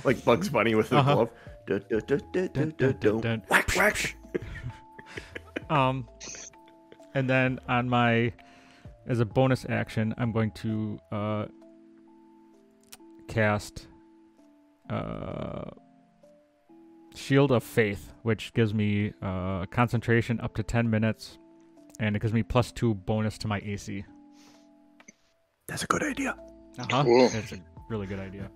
Like Bugs Bunny with his uh-huh. glove. Du, du, du, du, du, du, du, du. Whack, whack. Um, and then on my as a bonus action, I'm going to uh cast. Uh, Shield of Faith, which gives me uh, concentration up to ten minutes, and it gives me plus two bonus to my A C. That's a good idea. Uh huh. Cool. That's a really good idea.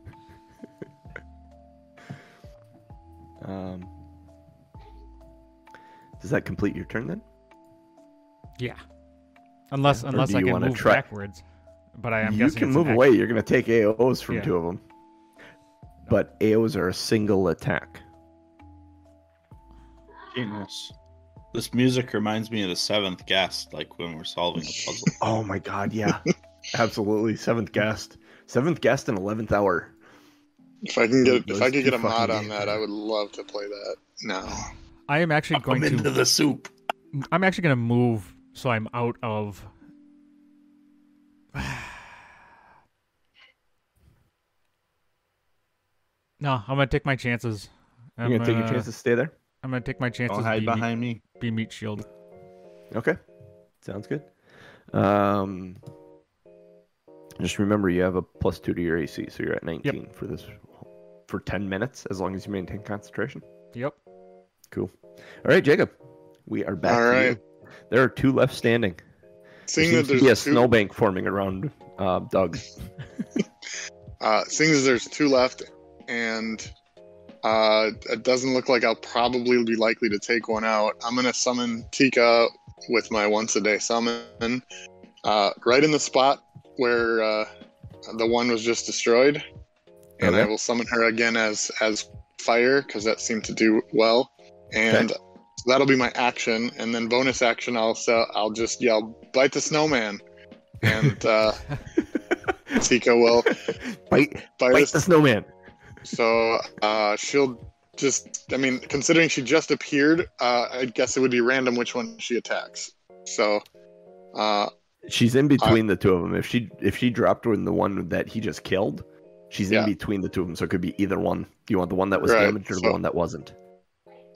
um, does that complete your turn then? Yeah. Unless, or unless I can move try... backwards, but I am you guessing you can move away. You're going to take A Os from yeah. two of them. But A Os are a single attack. Genius. This music reminds me of the seventh guest, like when we're solving a puzzle. Oh my god, yeah. Absolutely. Seventh guest. Seventh guest and eleventh hour. If I can get Those if I could get a mod on that, I would love to play that now. I am actually Up going into to, the soup. I'm actually gonna move so I'm out of No, I'm gonna take my chances. I'm You're gonna, gonna take your chances. Stay there. I'm gonna take my chances. I'll hide be behind meat, me. Be meat shield. Okay, sounds good. Um, just remember you have a plus two to your A C, so you're at nineteen yep. for this for ten minutes, as long as you maintain concentration. Yep. Cool. All right, Jacob, we are back. All right. You. There are two left standing. Seeing there that there's to be a two... snowbank forming around uh, Doug. uh, seeing as there's two left. And Uh, it doesn't look like I'll probably be likely to take one out. I'm going to summon Tika with my once-a-day summon, uh, right in the spot where uh, the one was just destroyed. And okay. I will summon her again as, as fire, because that seemed to do well. And okay. that'll be my action. And then bonus action, I'll, uh, I'll just yell, "Bite the snowman." And uh, Tika will... Bite, bite the, the snowman. So uh, she'll just, I mean, considering she just appeared, uh, I guess it would be random which one she attacks. So uh, she's in between uh, the two of them. If she if she dropped in the one that he just killed, she's yeah. in between the two of them. So it could be either one. You want the one that was right, damaged or so, the one that wasn't?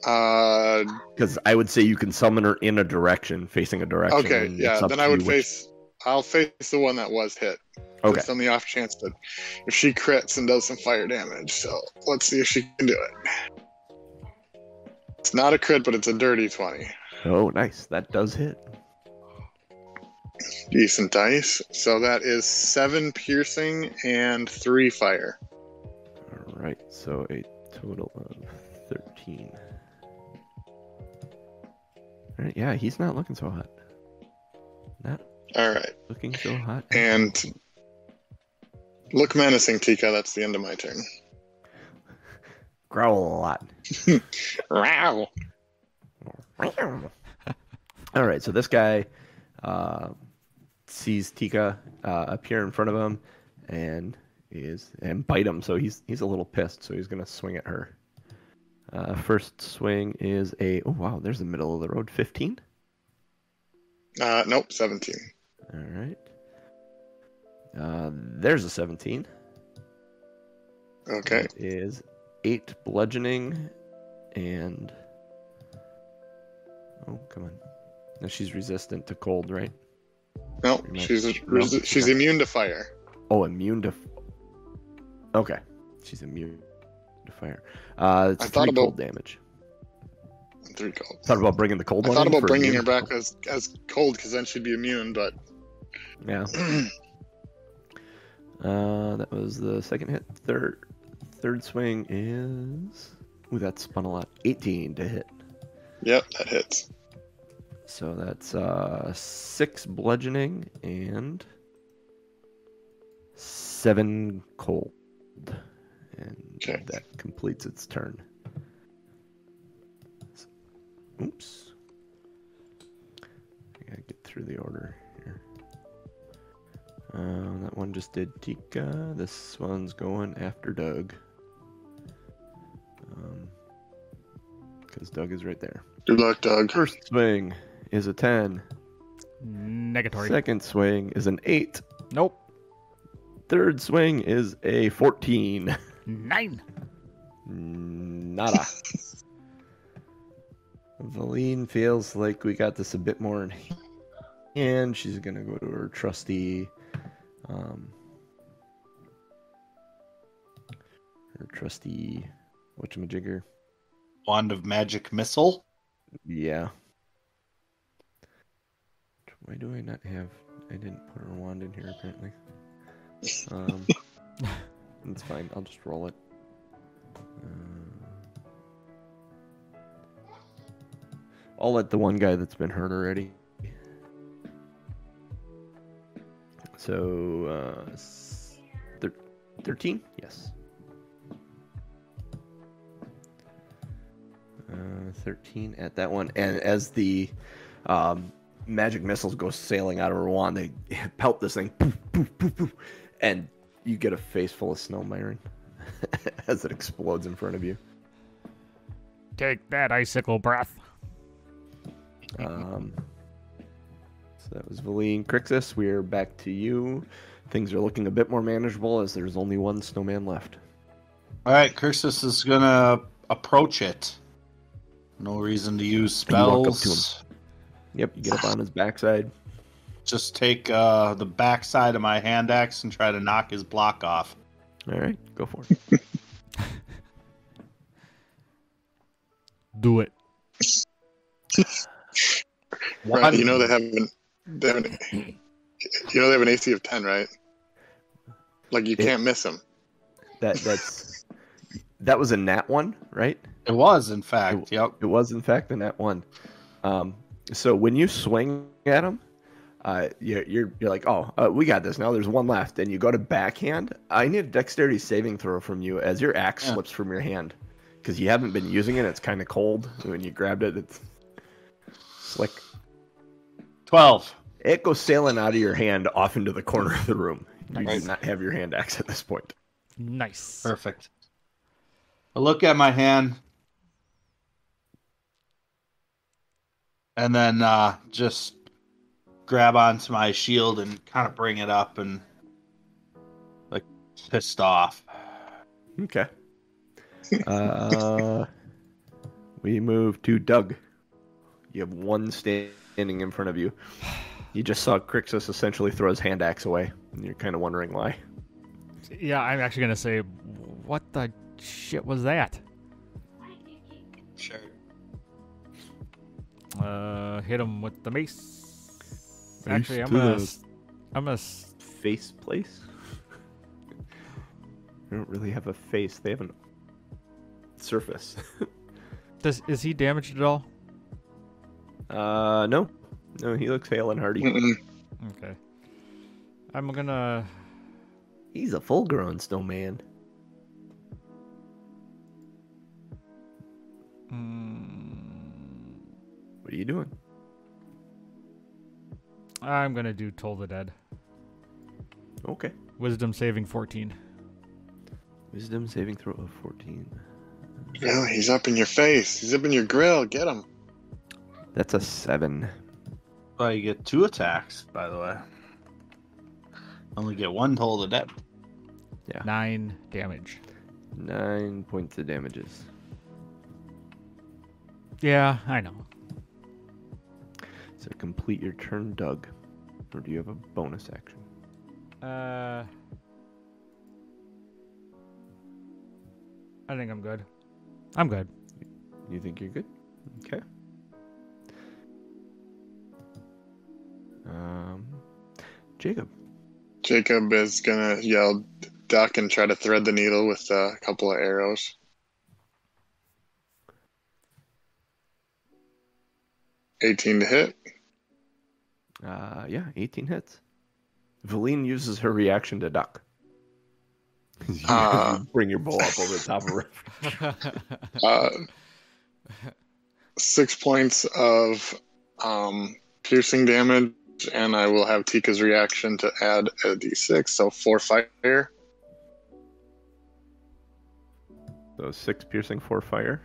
Because uh, I would say you can summon her in a direction, facing a direction. Okay, yeah, then I would face... Which... I'll face the one that was hit. Okay. Just on the off chance that if she crits and does some fire damage. So let's see if she can do it. It's not a crit, but it's a dirty twenty. Oh, nice. That does hit. Decent dice. So that is seven piercing and three fire. All right. So a total of thirteen. All right. Yeah, he's not looking so hot. Not All right. Looking so hot. And look menacing, Tika. That's the end of my turn. Growl a lot. Wow. All right. So this guy uh, sees Tika uh, appear in front of him and is and bite him. So he's he's a little pissed. So he's gonna swing at her. Uh, first swing is a oh wow. There's the middle of the road. fifteen. Uh, nope. seventeen. All right. Uh, there's a seventeen. Okay. That is eight bludgeoning and... Oh, come on. Now she's resistant to cold, right? Nope. She's a, resi- she's immune to fire. Oh, immune to... F- okay. She's immune to fire. Uh, it's I thought three about- cold damage. Three cold. Thought about bringing the cold I one. Thought about bringing immune. her back as as cold, because then she'd be immune. But yeah, uh, that was the second hit. Third, third swing is ooh, that spun a lot. eighteen to hit. Yep, that hits. So that's uh, six bludgeoning and seven cold, and okay. that completes its turn. Oops. I gotta get through the order here. Um, that one just did Tika. This one's going after Doug. Um, because Doug is right there. Good luck, Doug. First swing is a ten. Negatory. Second swing is an eight. Nope. Third swing is a fourteen. Nine. Nada. Valine feels like we got this a bit more in hand. And she's going to go to her trusty... Um, her trusty... Whatchamajigger? Wand of Magic Missile? Yeah. Why do I not have... I didn't put her wand in here, apparently. Um, it's fine. I'll just roll it. Um... I'll let the one guy that's been hurt already. So, uh, thir- thirteen? Yes. Uh, thirteen at that one. And as the um, magic missiles go sailing out of her wand, they pelt this thing. Poof, poof, poof, poof, and you get a face full of snow, Myron, as it explodes in front of you. Take that, icicle breath. Um, so that was Valine. Krixis, we are back to you. Things are looking a bit more manageable as there's only one snowman left. Alright, Krixis is going to approach it. No reason to use spells. You walk up to him. Yep, you get up on his backside. Just take uh, the backside of my hand axe and try to knock his block off. Alright, go for it. Do it. Right, you know they have an, they have an, you know they have an A C of ten, right? Like you can't it, miss them. That that's that was a nat one, right? It was, in fact. It, yep. It was, in fact, a nat one. Um, so when you swing at him, uh, you're, you're you're like, oh, uh, we got this. Now there's one left, and you go to backhand. I need a dexterity saving throw from you as your axe yeah. slips from your hand because you haven't been using it. It's kind of cold when you grabbed it. It's slick. Twelve. It goes sailing out of your hand off into the corner of the room. Nice. You do not have your hand axe at this point. Nice. Perfect. I look at my hand. And then uh, just grab onto my shield and kind of bring it up and, like, pissed off. Okay. Uh, we move to Doug. You have one standing in front of you. You just saw Krixis essentially throw his hand axe away, and you're kind of wondering why. Yeah, I'm actually going to say, what the shit was that? Sure. Uh, hit him with the mace. Face Actually, I'm gonna, the... I'm gonna face place. They don't really have a face; they have a surface. Does is he damaged at all? Uh, no, no, he looks hale and hearty. Okay, I'm gonna. He's a full-grown snowman. Hmm. What are you doing? I'm going to do Toll the Dead. Okay. Wisdom saving fourteen. Wisdom saving throw of fourteen. Yeah, he's up in your face. He's up in your grill. Get him. That's a seven. Well, you get two attacks, by the way. Only get one Toll the Dead. Yeah. Nine damage. Nine points of damages. Yeah, I know. So complete your turn, Doug. Or do you have a bonus action? Uh, I think I'm good. I'm good. You think you're good? Okay. Um, Jacob. Jacob is gonna yell, "Duck!" and try to thread the needle with a couple of arrows. eighteen to hit. Uh, yeah, eighteen hits. Valine uses her reaction to duck. Uh, bring your bowl up over the top of her. uh, six points of um, piercing damage, and I will have Tika's reaction to add a d six, so four fire. So six piercing, four fire.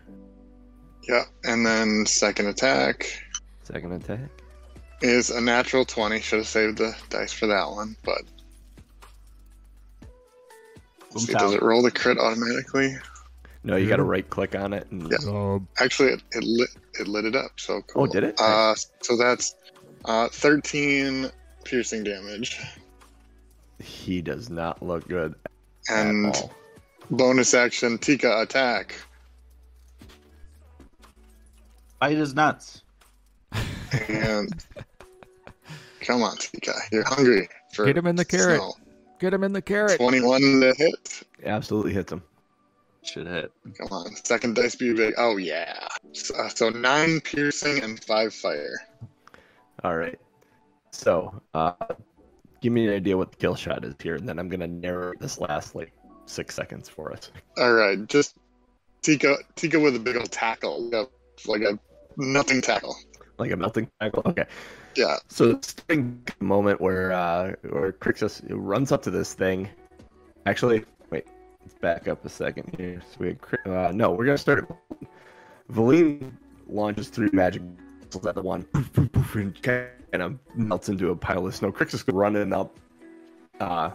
Yeah, and then second attack. Second attack. Is a natural twenty. Should have saved the dice for that one, but see, does it roll the crit automatically? No, you got to right click on it. And... Yeah. Um... Actually, it, it lit it lit it up. So cool. Oh, did it? Uh, so that's uh, thirteen piercing damage. He does not look good. And at all. Bonus action, Tika attack. Bite his nuts. And come on, Tika. You're hungry. For Get him in the carrot. Snow. Get him in the carrot. twenty-one to hit. Absolutely hits him. Should hit. Come on. Second dice be big. Oh, yeah. So, so nine piercing and five fire. All right. So uh, give me an idea what the kill shot is here, and then I'm going to narrate this last like six seconds for us. All right. Just Tika, Tika with a big old tackle. Yep. Like a nothing tackle. Like a melting tackle? Okay. Yeah. So it's the moment where uh, where Krixis runs up to this thing. Actually, wait. Let's back up a second here. So we had, uh, no, we're going to start. Valine launches three magic missiles at the one. And kind of melts into a pile of snow. Krixis running up. Uh,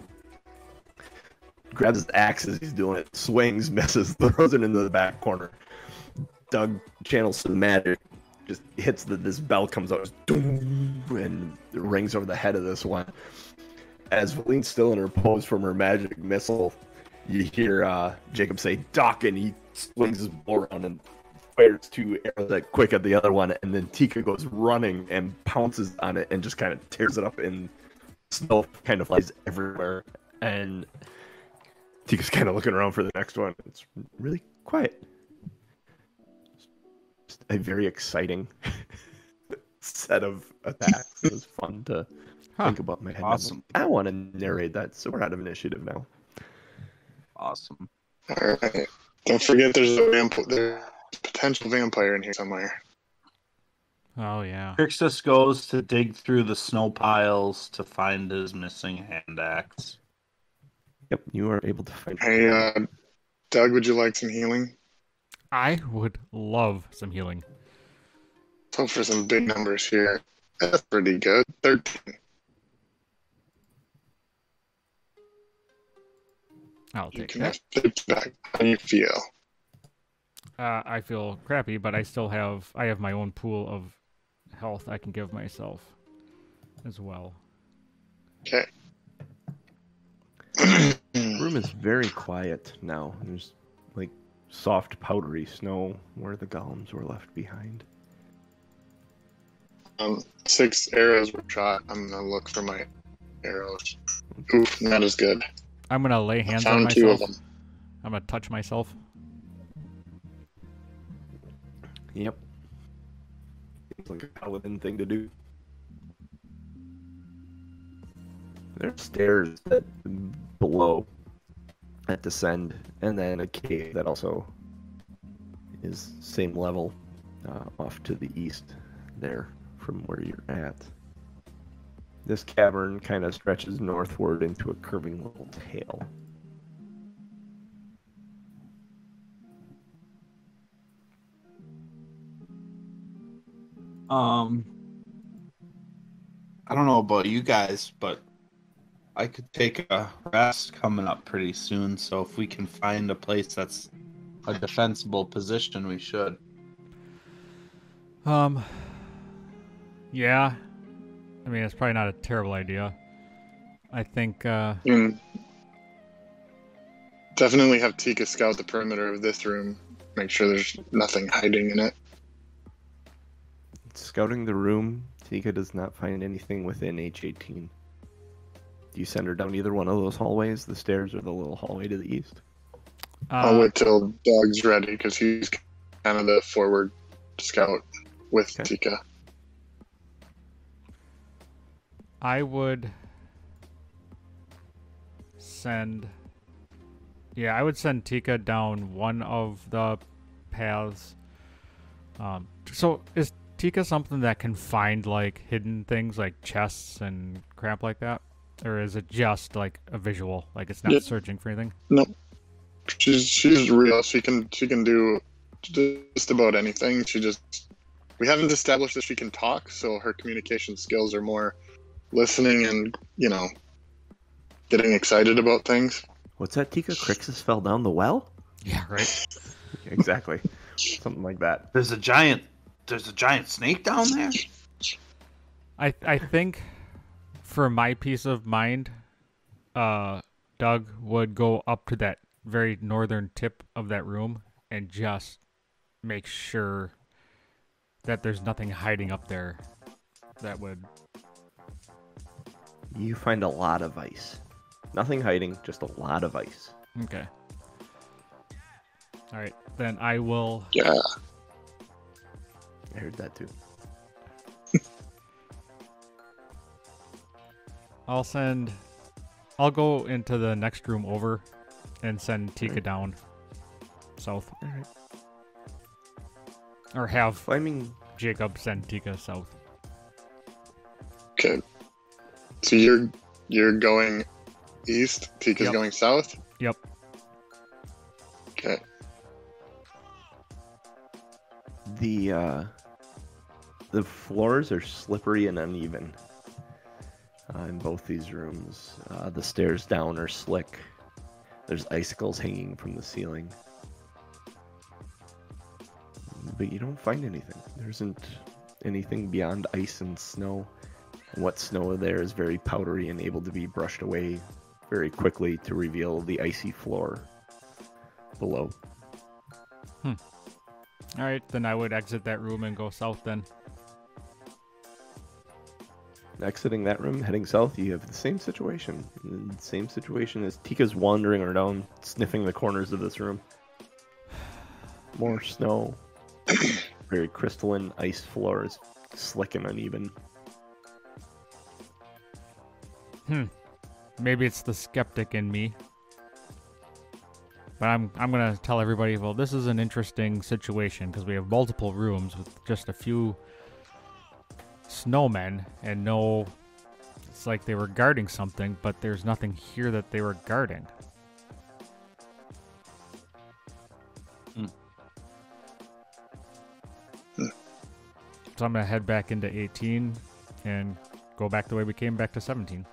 grabs his axe as he's doing it. Swings, misses, throws it into the back corner. Doug channels some magic, just hits the, this bell comes out, doom, and it rings over the head of this one. As Valine's still in her pose from her magic missile, you hear uh, Jacob say, "Doc," and he swings his bow around and fires two arrows that quick at the other one, and then Tika goes running and pounces on it and just kind of tears it up, and snow kind of flies everywhere. And Tika's kind of looking around for the next one. It's really quiet. Just a very exciting set of attacks. It was fun to huh. think about my head. Awesome. I want to narrate that, so we're out of initiative now. Awesome. All right. Don't forget there's a vamp- there's a potential vampire in here somewhere. Oh, yeah. Krixis goes to dig through the snow piles to find his missing hand axe. Yep, you are able to find Hey, uh, Doug, would you like some healing? I would love some healing. Let's hope for some big numbers here. That's pretty good. thirteen. I'll take that. You can back. How do you feel? Uh, I feel crappy, but I still have... I have my own pool of... health I can give myself as well. Okay. The room is very quiet now. There's like soft powdery snow where the golems were left behind. Um, six arrows were shot. I'm gonna look for my arrows. Oof, not as good. I'm gonna lay hands on myself. I found two of them. I'm gonna touch myself. Yep. Like a paladin thing to do. There's stairs that below that descend, and then a cave that also is same level uh, off to the east there from where you're at. This cavern kind of stretches northward into a curving little tail. Um, I don't know about you guys, but I could take a rest coming up pretty soon, so if we can find a place that's a defensible position, we should. Um, yeah. I mean, it's probably not a terrible idea. I think, uh... Mm. Definitely have Tika scout the perimeter of this room. Make sure there's nothing hiding in it. Scouting the room, Tika does not find anything within H eighteen. Do you send her down either one of those hallways, the stairs or the little hallway to the east? Uh, I'll wait till Doug's ready, because he's kind of the forward scout with okay. Tika. I would send... Yeah, I would send Tika down one of the paths. Um, so, is... Tika something that can find like hidden things like chests and crap like that, or is it just like a visual, like it's not yep. searching for anything? No, she's she's real. She can she can do just about anything. She just we haven't established that she can talk, so her communication skills are more listening and, you know, getting excited about things. What's that, Tika? Krixis fell down the well? Yeah, right. Exactly. Something like that. There's a giant. There's a giant snake down there? I I think for my peace of mind, uh, Doug would go up to that very northern tip of that room and just make sure that there's nothing hiding up there that would... You find a lot of ice. Nothing hiding, just a lot of ice. Okay. All right, then I will... Yeah. I heard that too. I'll send... I'll go into the next room over and send Tika right. down south. All right. Or have Flaming Jacob send Tika south. Okay. So you're you're going east, Tika's yep. going south? Yep. Okay. The, uh... The floors are slippery and uneven uh, in both these rooms. Uh, the stairs down are slick. There's icicles hanging from the ceiling. But you don't find anything. There isn't anything beyond ice and snow. And what snow there is very powdery and able to be brushed away very quickly to reveal the icy floor below. Hmm. Alright, then I would exit that room and go south then. Exiting that room, heading south, you have the same situation. The same situation as Tika's wandering around, sniffing the corners of this room. More snow. Very crystalline ice floors, slick and uneven. Hmm. Maybe it's the skeptic in me. But I'm I'm gonna tell everybody, well, this is an interesting situation because we have multiple rooms with just a few snowmen and no. It's like they were guarding something, but there's nothing here that they were guarding. Hmm. So I'm gonna head back into eighteen and go back the way we came back to seventeen.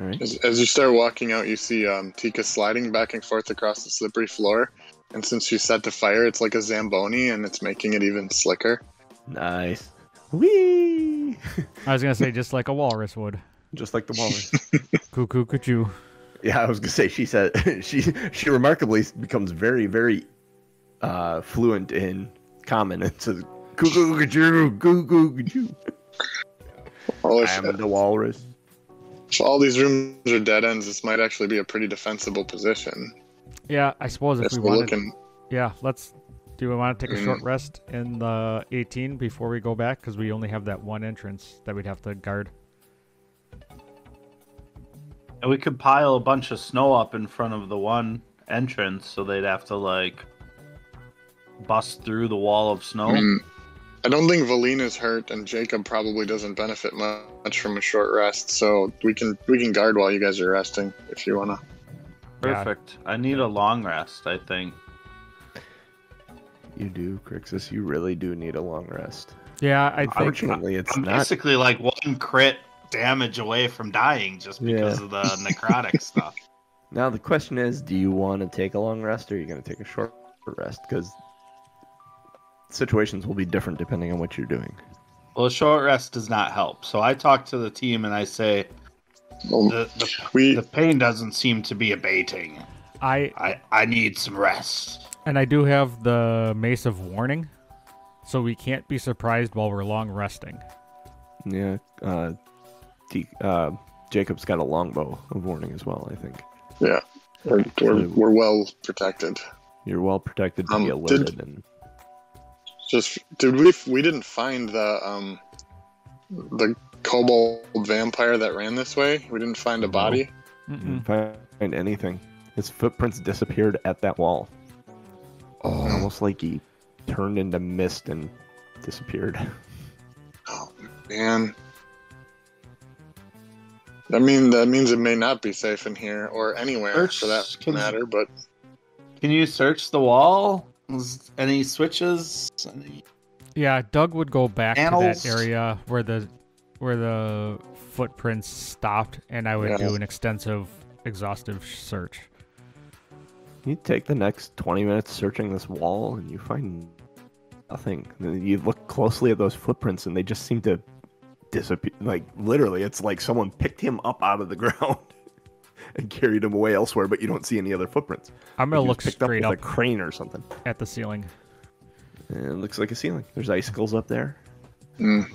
All right. As, as you start walking out, you see um, Tika sliding back and forth across the slippery floor. And since she set to fire, it's like a Zamboni, and it's making it even slicker. Nice. Whee! I was going to say just like a walrus would. Just like the walrus. Cuckoo, cuckoo. Yeah, I was going to say, she said she she remarkably becomes very, very uh, fluent in common. It says, cuckoo, cuckoo, cuckoo, cuckoo. I am the walrus. If all these rooms are dead ends, this might actually be a pretty defensible position. Yeah, I suppose if we want to... Yeah, let's... Do we want to take a mm. short rest in the eighteen before we go back? Because we only have that one entrance that we'd have to guard. And we could pile a bunch of snow up in front of the one entrance, so they'd have to, like, bust through the wall of snow. Mm. I don't think Valina's hurt, and Jacob probably doesn't benefit much from a short rest, so we can we can guard while you guys are resting if you wanna. Perfect. I need a long rest, I think. You do, Krixis. You really do need a long rest. Yeah, I think. Unfortunately, it's I'm not... basically like one crit damage away from dying just because yeah. of the necrotic stuff. Now the question is, do you want to take a long rest, or are you going to take a short rest? Because situations will be different depending on what you're doing. Well, a short rest does not help. So I talk to the team and I say, well, the, the, we... the pain doesn't seem to be abating. I... I I need some rest. And I do have the Mace of Warning, so we can't be surprised while we're long resting. Yeah, uh, T uh Jacob's got a longbow of warning as well, I think. Yeah, we're, we're, we're well protected. You're well protected to um, be alerted. Did... and... Just did we we didn't find the um the kobold vampire that ran this way? We didn't find a body. No. Mm-mm. We didn't find anything. His footprints disappeared at that wall. Oh, almost like he turned into mist and disappeared. Oh man. I mean, that means it may not be safe in here or anywhere search, for that can matter. You, but can you search the wall? Any switches? Any... Yeah, Doug would go back Annals. to that area where the where the footprints stopped, and I would yeah. do an extensive, exhaustive search. You take the next twenty minutes searching this wall, and you find nothing. You look closely at those footprints, and they just seem to disappear. Like literally, it's like someone picked him up out of the ground and carried him away elsewhere, but you don't see any other footprints. I'm gonna look straight up, up with a crane or something at the ceiling. And it looks like a ceiling. There's icicles up there. Mm.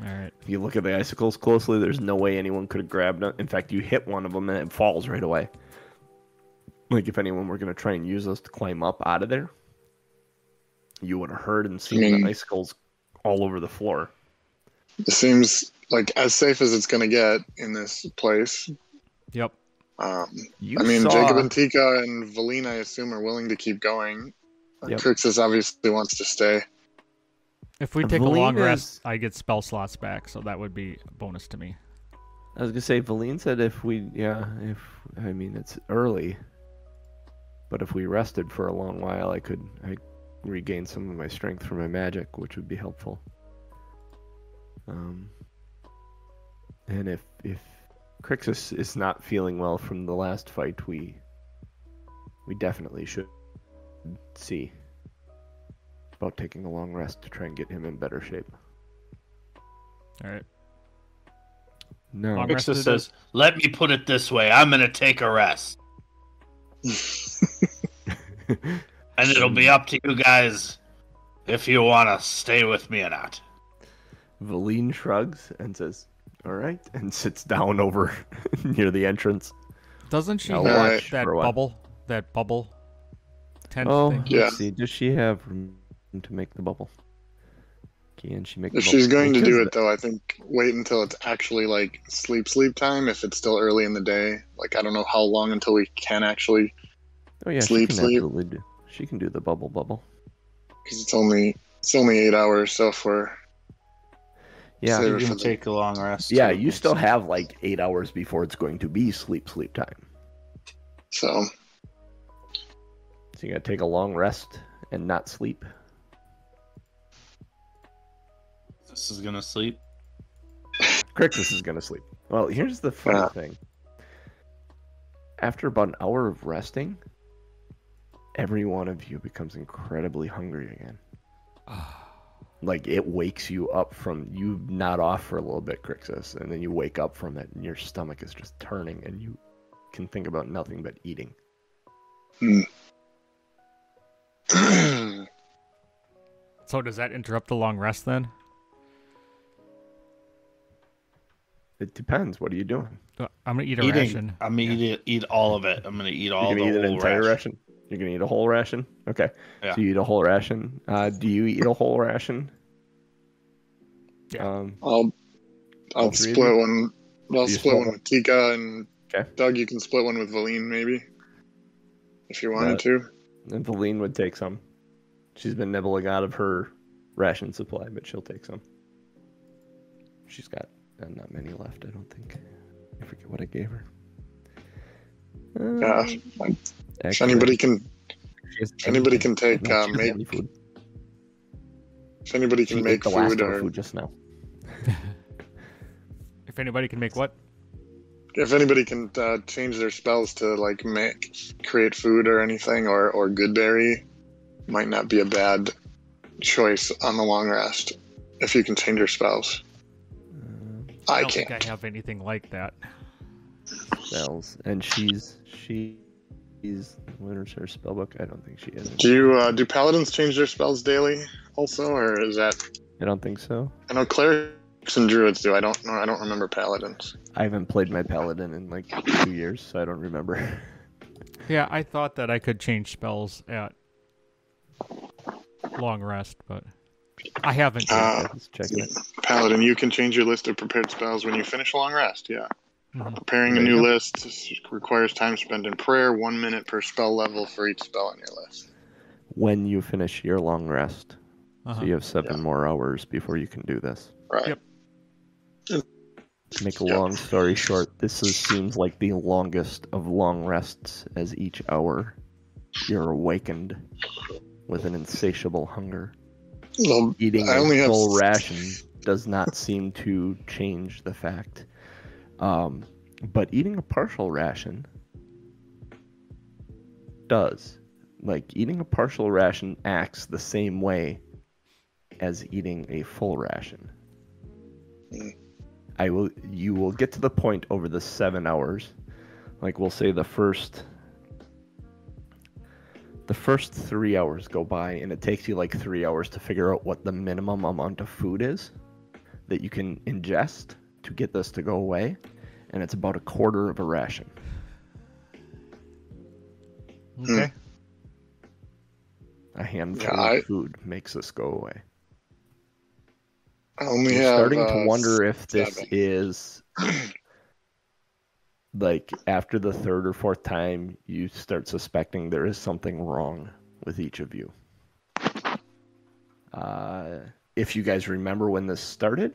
All right. If you look at the icicles closely, there's no way anyone could have grabbed it. In fact, you hit one of them and it falls right away. Like if anyone were gonna try and use us to climb up out of there, you would have heard and seen I mean, the icicles all over the floor. It seems like as safe as it's gonna get in this place. Yep. Um, I mean, saw... Jacob and Tika and Valina, I assume, are willing to keep going. Yep. Krixis obviously wants to stay. If we take Valina's... a long rest, I get spell slots back, so that would be a bonus to me. I was gonna say, Valina said if we, yeah, if I mean it's early, but if we rested for a long while, I could I regain some of my strength from my magic, which would be helpful. Um, and if if. Krixis is not feeling well from the last fight. We we definitely should see about taking a long rest to try and get him in better shape. All right. No. Krixis says, "Let me put it this way. I'm gonna take a rest, and it'll be up to you guys if you wanna stay with me or not." Valina shrugs and says, "All right," and sits down over near the entrance. Doesn't she watch that bubble? That bubble tent oh, thing. Yeah. Let's see. Does she have room to make the bubble? Can she make the if bubble? She's going to do it, though, I think wait until it's actually, like, sleep sleep time, if it's still early in the day. Like, I don't know how long until we can actually oh, yeah, sleep she can sleep. Absolutely do. She can do the bubble bubble. Because it's only, it's only eight hours, so for... Yeah, you can take a long rest. Yeah, you still have like eight hours before it's going to be sleep sleep time. So, so you gotta take a long rest and not sleep. This is gonna sleep. Krixis is gonna sleep. Well, here's the funny yeah. thing. After about an hour of resting, every one of you becomes incredibly hungry again. Ah. Like, it wakes you up from... You nod off for a little bit, Krixis, and then you wake up from it, and your stomach is just turning, and you can think about nothing but eating. Hmm. So does that interrupt the long rest, then? It depends. What are you doing? Uh, I'm going to eat a Eating. ration. I'm going to yeah. eat, eat all of it. I'm going to eat all You're gonna the You're going to eat an entire ration? ration? You're going to eat a whole ration? Okay. Yeah. So you eat a whole ration. Uh, do you eat a whole ration? Yeah. Um, I'll I'll split one. I'll split, split one with Tika and okay. Doug, you can split one with Valine maybe if you wanted uh, to. And Valine would take some. She's been nibbling out of her ration supply, but she'll take some. She's got uh, not many left, I don't think. I forget what I gave her. Uh, yeah. I'm... If anybody can, if anybody can take uh, make, if anybody can make food or food just now. If anybody can make what? If anybody can uh, change their spells to like make create food or anything or or Goodberry, might not be a bad choice on the long rest if you can change your spells. Uh, I, I don't can't. Think I have anything like that. Spells and she's she. Is winner's her spellbook? I don't think she is. Do you uh, do paladins change their spells daily also, or is that? I don't think so. I know clerics and druids do. I don't know. I don't remember paladins. I haven't played my paladin in like two years, so I don't remember. Yeah, I thought that I could change spells at long rest, but I haven't. Uh, checking it. Paladin, you can change your list of prepared spells when you finish long rest. Yeah. Mm-hmm. Preparing a new list requires time spent in prayer, one minute per spell level for each spell on your list. When you finish your long rest. Uh-huh. So you have seven yeah. more hours before you can do this. Right. Yep. To make a yep. long story short, this is, seems like the longest of long rests, as each hour you're awakened with an insatiable hunger. Well, Eating I only a full have... ration does not seem to change the fact. Um, but eating a partial ration does. Like, eating a partial ration acts the same way as eating a full ration. I will. You will get to the point over the seven hours. Like, we'll say the first, the first three hours go by, and it takes you like three hours to figure out what the minimum amount of food is that you can ingest to get this to go away, and it's about a quarter of a ration. Okay. A handful yeah, I... of food makes this go away. I only You're have, starting uh, to wonder if this seven. Is like after the third or fourth time you start suspecting there is something wrong with each of you. Uh, if you guys remember when this started,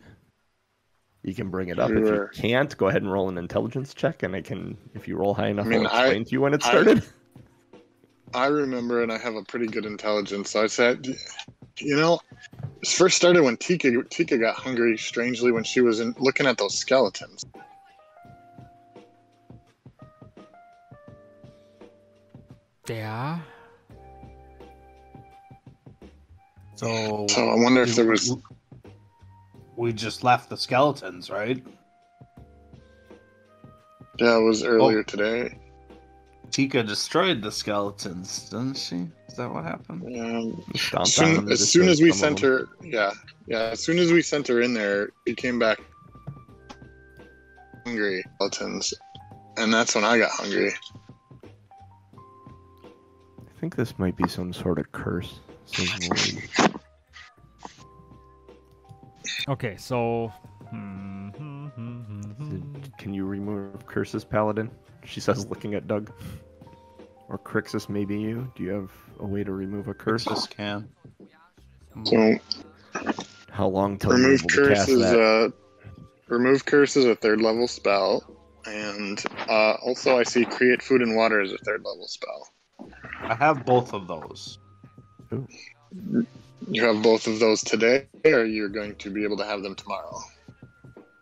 you can bring it up. Sure. If you can't, go ahead and roll an intelligence check, and I can, if you roll high enough, I mean, I'll explain I, to you when it started. I, I remember, and I have a pretty good intelligence, so I said, you know, this first started when Tika, Tika got hungry, strangely, when she was in, looking at those skeletons. Yeah. So, so I wonder if there was... We just left the skeletons, right? Yeah, it was earlier oh. today. Tika destroyed the skeletons, didn't she? Is that what happened? Um, soon, as soon as we sent her, yeah, yeah. As soon as we sent her in there, she came back hungry, skeletons, and that's when I got hungry. I think this might be some sort of curse. Okay, so... Hmm, hmm, hmm, hmm. Can you remove curses, Paladin? She says, looking at Doug. Or Krixis, maybe you? Do you have a way to remove a curse? Krixis can. Can't. How long till remove you're able to cast that? A, remove curse is a third level spell. And uh, also I see create food and water is a third level spell. I have both of those. Ooh. You have both of those today, or you're going to be able to have them tomorrow?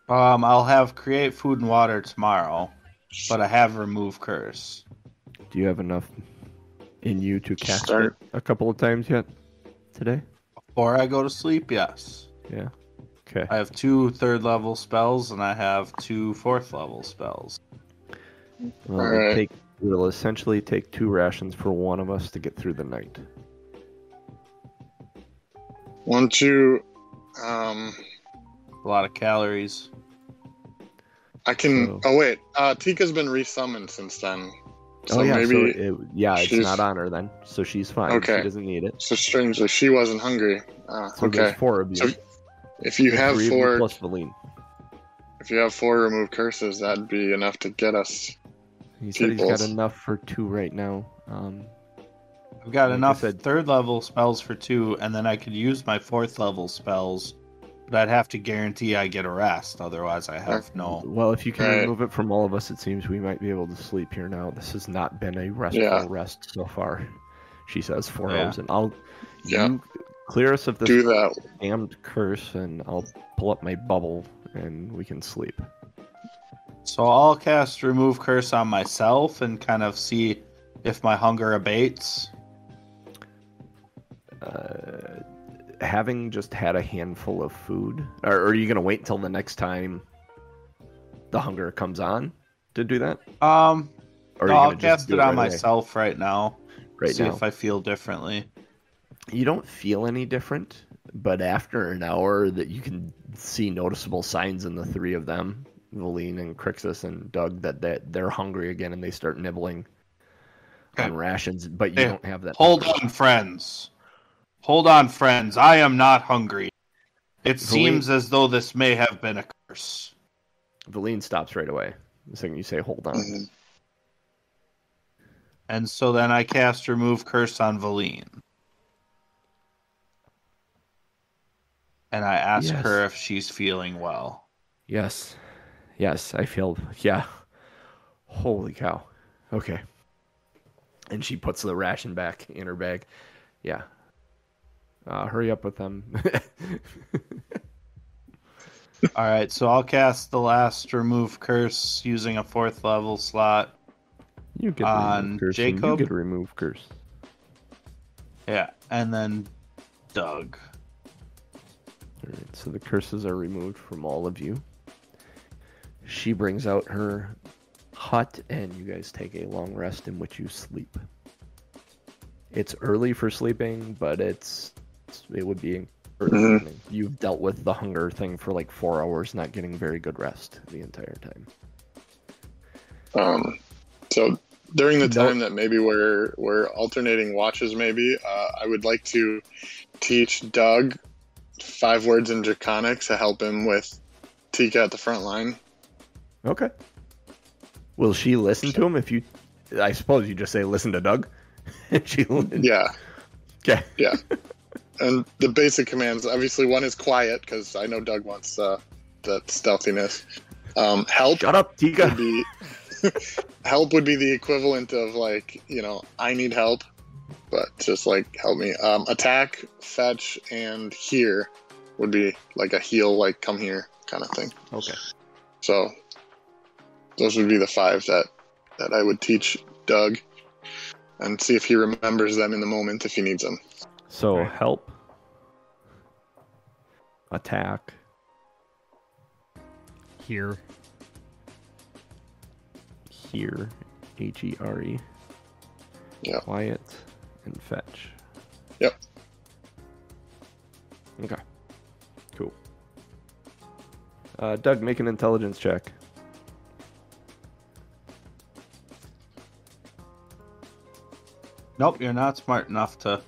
Um, I'll have create food and water tomorrow, but I have remove curse. Do you have enough in you to cast it a couple of times yet today? Before I go to sleep, yes. Yeah. Okay. I have two third level spells, and I have two fourth level spells. Well, all right. Take, it'll essentially take two rations for one of us to get through the night. Won't you, um... a lot of calories. I can... So... Oh, wait. Uh, Tika's been resummoned since then. So oh, yeah. Maybe so it, yeah, she's... it's not on her then. So she's fine. Okay. She doesn't need it. So strangely, she wasn't hungry. Uh, so okay. There's four of you. So if you have Three four... plus Valine. If you have four removed curses, that'd be enough to get us. He said peoples. He's got enough for two right now. Um... I've got like enough third level spells for two, and then I could use my fourth level spells, but I'd have to guarantee I get a rest, otherwise I have no... Well, if you can right. remove it from all of us, it seems we might be able to sleep here now. This has not been a restful yeah. rest so far. She says four yeah. hours, and I'll... Yeah. You clear us of this Do that. damned curse, and I'll pull up my bubble, and we can sleep. So I'll cast Remove Curse on myself, and kind of see if my hunger abates... Uh, having just had a handful of food, or, or are you going to wait until the next time the hunger comes on to do that? Um, or no, I'll cast it, it on right myself away? right now. Right see now. See if I feel differently. You don't feel any different, but after an hour that you can see noticeable signs in the three of them, Valine and Krixis and Doug, that, that they're hungry again and they start nibbling okay. on rations, but you hey, don't have that. Hold hunger. on, friends. Hold on, friends. I am not hungry. It Valine, seems as though this may have been a curse. Valine stops right away the second you say, hold on. Mm-hmm. And so then I cast Remove Curse on Valine. And I ask yes. her if she's feeling well. Yes. Yes, I feel... Yeah. Holy cow. Okay. And she puts the ration back in her bag. Yeah. Uh, hurry up with them. All right, so I'll cast the last Remove Curse using a fourth level slot. You get on curse Jacob. You get Remove Curse. Yeah, and then Doug. All right, so the curses are removed from all of you. She brings out her hut, and you guys take a long rest in which you sleep. It's early for sleeping, but it's... It would be mm-hmm. You've dealt with the hunger thing for like four hours, not getting very good rest the entire time. Um, so during the time that maybe we're we're alternating watches, maybe uh, I would like to teach Doug five words in Draconic to help him with Tika at the front line. Okay. Will she listen to him if you? I suppose you just say listen to Doug. she. Yeah. Okay. Yeah. And the basic commands, obviously, one is quiet, because I know Doug wants uh, that stealthiness. Um, help. Shut up, Tika. Would be, help would be the equivalent of, like, you know, I need help, but just, like, help me. Um, attack, fetch, and here would be, like, a heal, like, come here kind of thing. Okay. So those would be the five that, that I would teach Doug and see if he remembers them in the moment if he needs them. So right. help, attack, here, here, H E R E, yep. quiet, and fetch. Yep. Okay. Cool. Uh, Doug, make an intelligence check. Nope, you're not smart enough to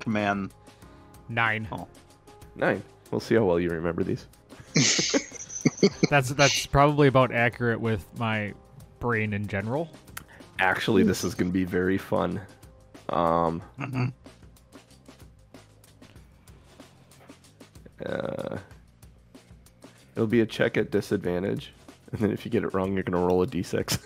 command. Nine. Oh. Nine. We'll see how well you remember these. that's that's probably about accurate with my brain in general. Actually, this is going to be very fun. Um, mm-hmm. uh, it'll be a check at disadvantage, and then if you get it wrong, you're going to roll a d six.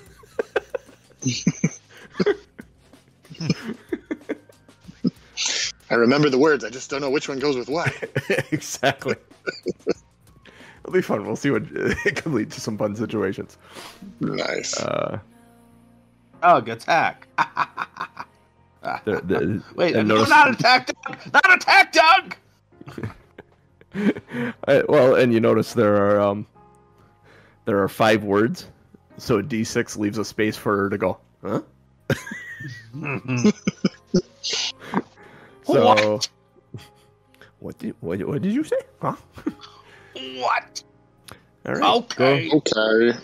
I remember the words. I just don't know which one goes with what. Exactly. It'll be fun. We'll see what it could lead to some fun situations. Nice. Uh, Doug, attack. the, the, Wait, no, notice... not attack, Doug! Not attack, Doug! I, well, and you notice there are um, there are five words, so D six leaves a space for her to go, huh? So, what? What did what, what did you say? Huh? What? All right. Okay. Go, okay.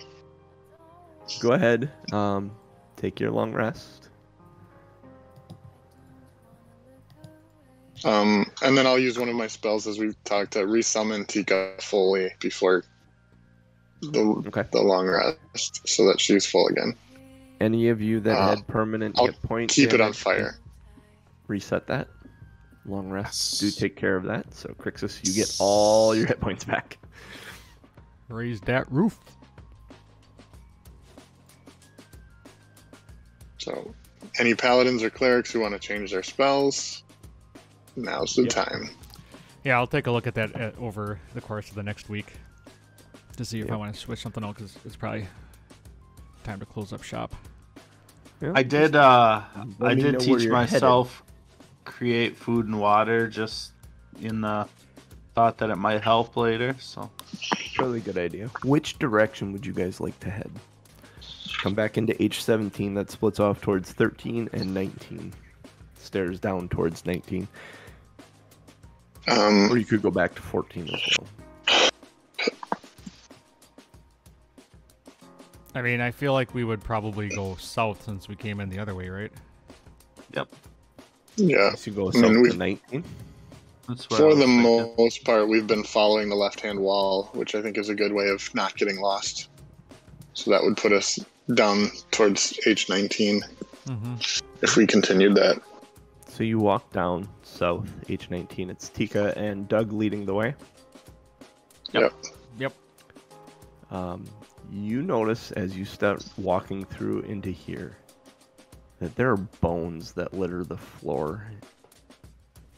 Go ahead. Um, take your long rest. Um, and then I'll use one of my spells, as we've talked, to resummon Tika fully before the okay. the long rest, so that she's full again. Any of you that uh, had permanent I'll hit points, keep it on fire. Reset that. Long rests do take care of that. So, Krixis, you get all your hit points back. Raise that roof. So, any paladins or clerics who want to change their spells, now's the yeah. time. Yeah, I'll take a look at that at, over the course of the next week to see if yeah. I want to switch something else, because it's probably time to close up shop. Yeah. I did. Uh, I did teach myself. Headed. Create food and water, just in the thought that it might help later. So, really good idea. Which direction would you guys like to head? Come back into H seventeen. That splits off towards thirteen and nineteen. Stairs down towards nineteen. Um, or you could go back to fourteen as well. I mean, I feel like we would probably go south since we came in the other way, right? Yep. Yeah, you go I mean, we, nineteen. That's for the thinking. most part, we've been following the left-hand wall, which I think is a good way of not getting lost. So that would put us down towards H nineteen mm-hmm. if we continued that. So you walk down south H nineteen. It's Tika and Doug leading the way. Yep. Yep. Um, you notice as you start walking through into here that there are bones that litter the floor.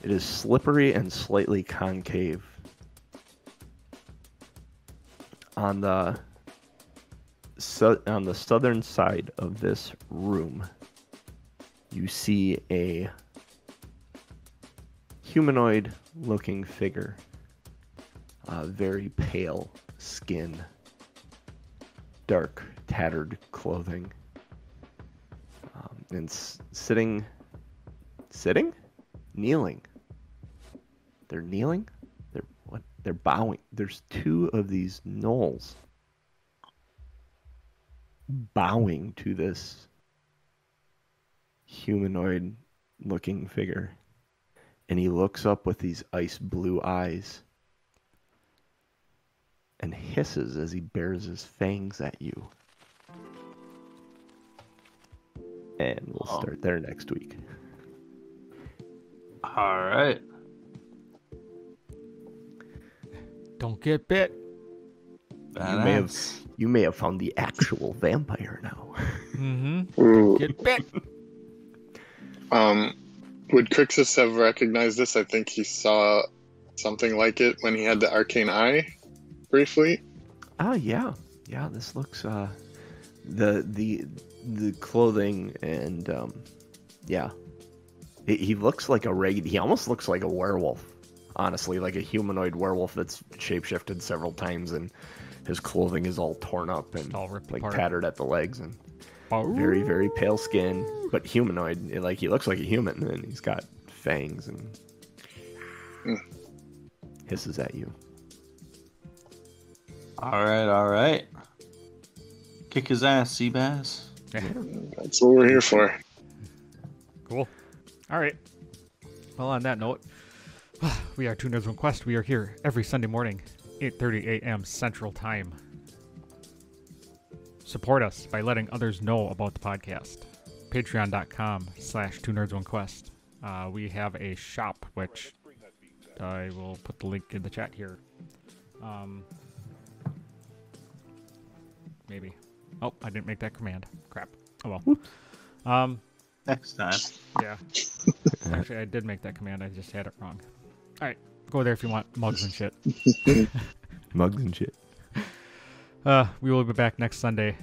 It is slippery and slightly concave. On the so, on the southern side of this room, you see a humanoid-looking figure. Uh, very pale skin, dark, tattered clothing. And sitting, sitting, kneeling. They're kneeling. They're what? They're bowing. There's two of these gnolls bowing to this humanoid-looking figure, and he looks up with these ice blue eyes and hisses as he bares his fangs at you. And we'll start oh. there next week. All right. Don't get bit. You may, have, you may have found the actual vampire now. Mm-hmm. Get bit. Um, would Krixis have recognized this? I think he saw something like it when he had the arcane eye, briefly. Ah, yeah, yeah. This looks uh, the the. the clothing and um yeah it, he looks like a reg he almost looks like a werewolf, honestly, like a humanoid werewolf that's shapeshifted several times, and his clothing is all torn up and all ripped like apart. Tattered at the legs, and oh. very very pale skin, but humanoid. Like, he looks like a human, and he's got fangs and mm. hisses at you. All right all right kick his ass, Seabass. That's what we're here for. Cool. All right. Well, on that note, we are Two Nerds One Quest. We are here every Sunday morning, eight thirty a m Central Time. Support us by letting others know about the podcast. Patreon.com slash Two Nerds One Quest. Uh, we have a shop, which I will put the link in the chat here. Um, maybe. Oh, I didn't make that command. Crap. Oh, well. Um, Next time. Yeah. Actually, I did make that command. I just had it wrong. All right. Go there if you want mugs and shit. Mugs and shit. Uh, we will be back next Sunday,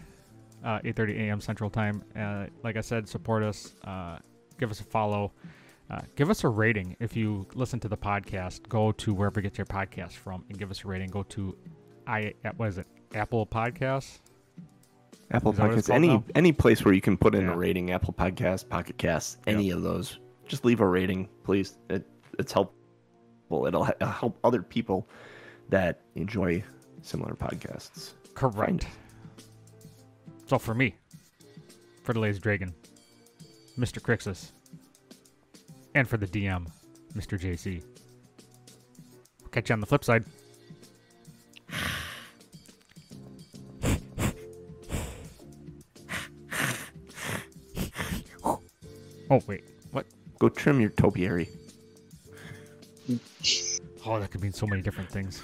uh, eight thirty a m Central Time. Uh, like I said, support us. Uh, give us a follow. Uh, give us a rating if you listen to the podcast. Go to wherever you get your podcast from and give us a rating. Go to I what is it? Apple Podcasts. Apple Podcasts. Any now? any place where you can put in yeah. a rating. Apple Podcasts, Pocket Casts, any yep. of those. Just leave a rating, please. It it's helpful. It'll help other people that enjoy similar podcasts. Correct. So for me, for the Lazy Dragon, Mister Krixis, and for the D M, Mister J C. We'll catch you on the flip side. Oh, wait. What? Go trim your topiary. Oh, that could mean so many different things.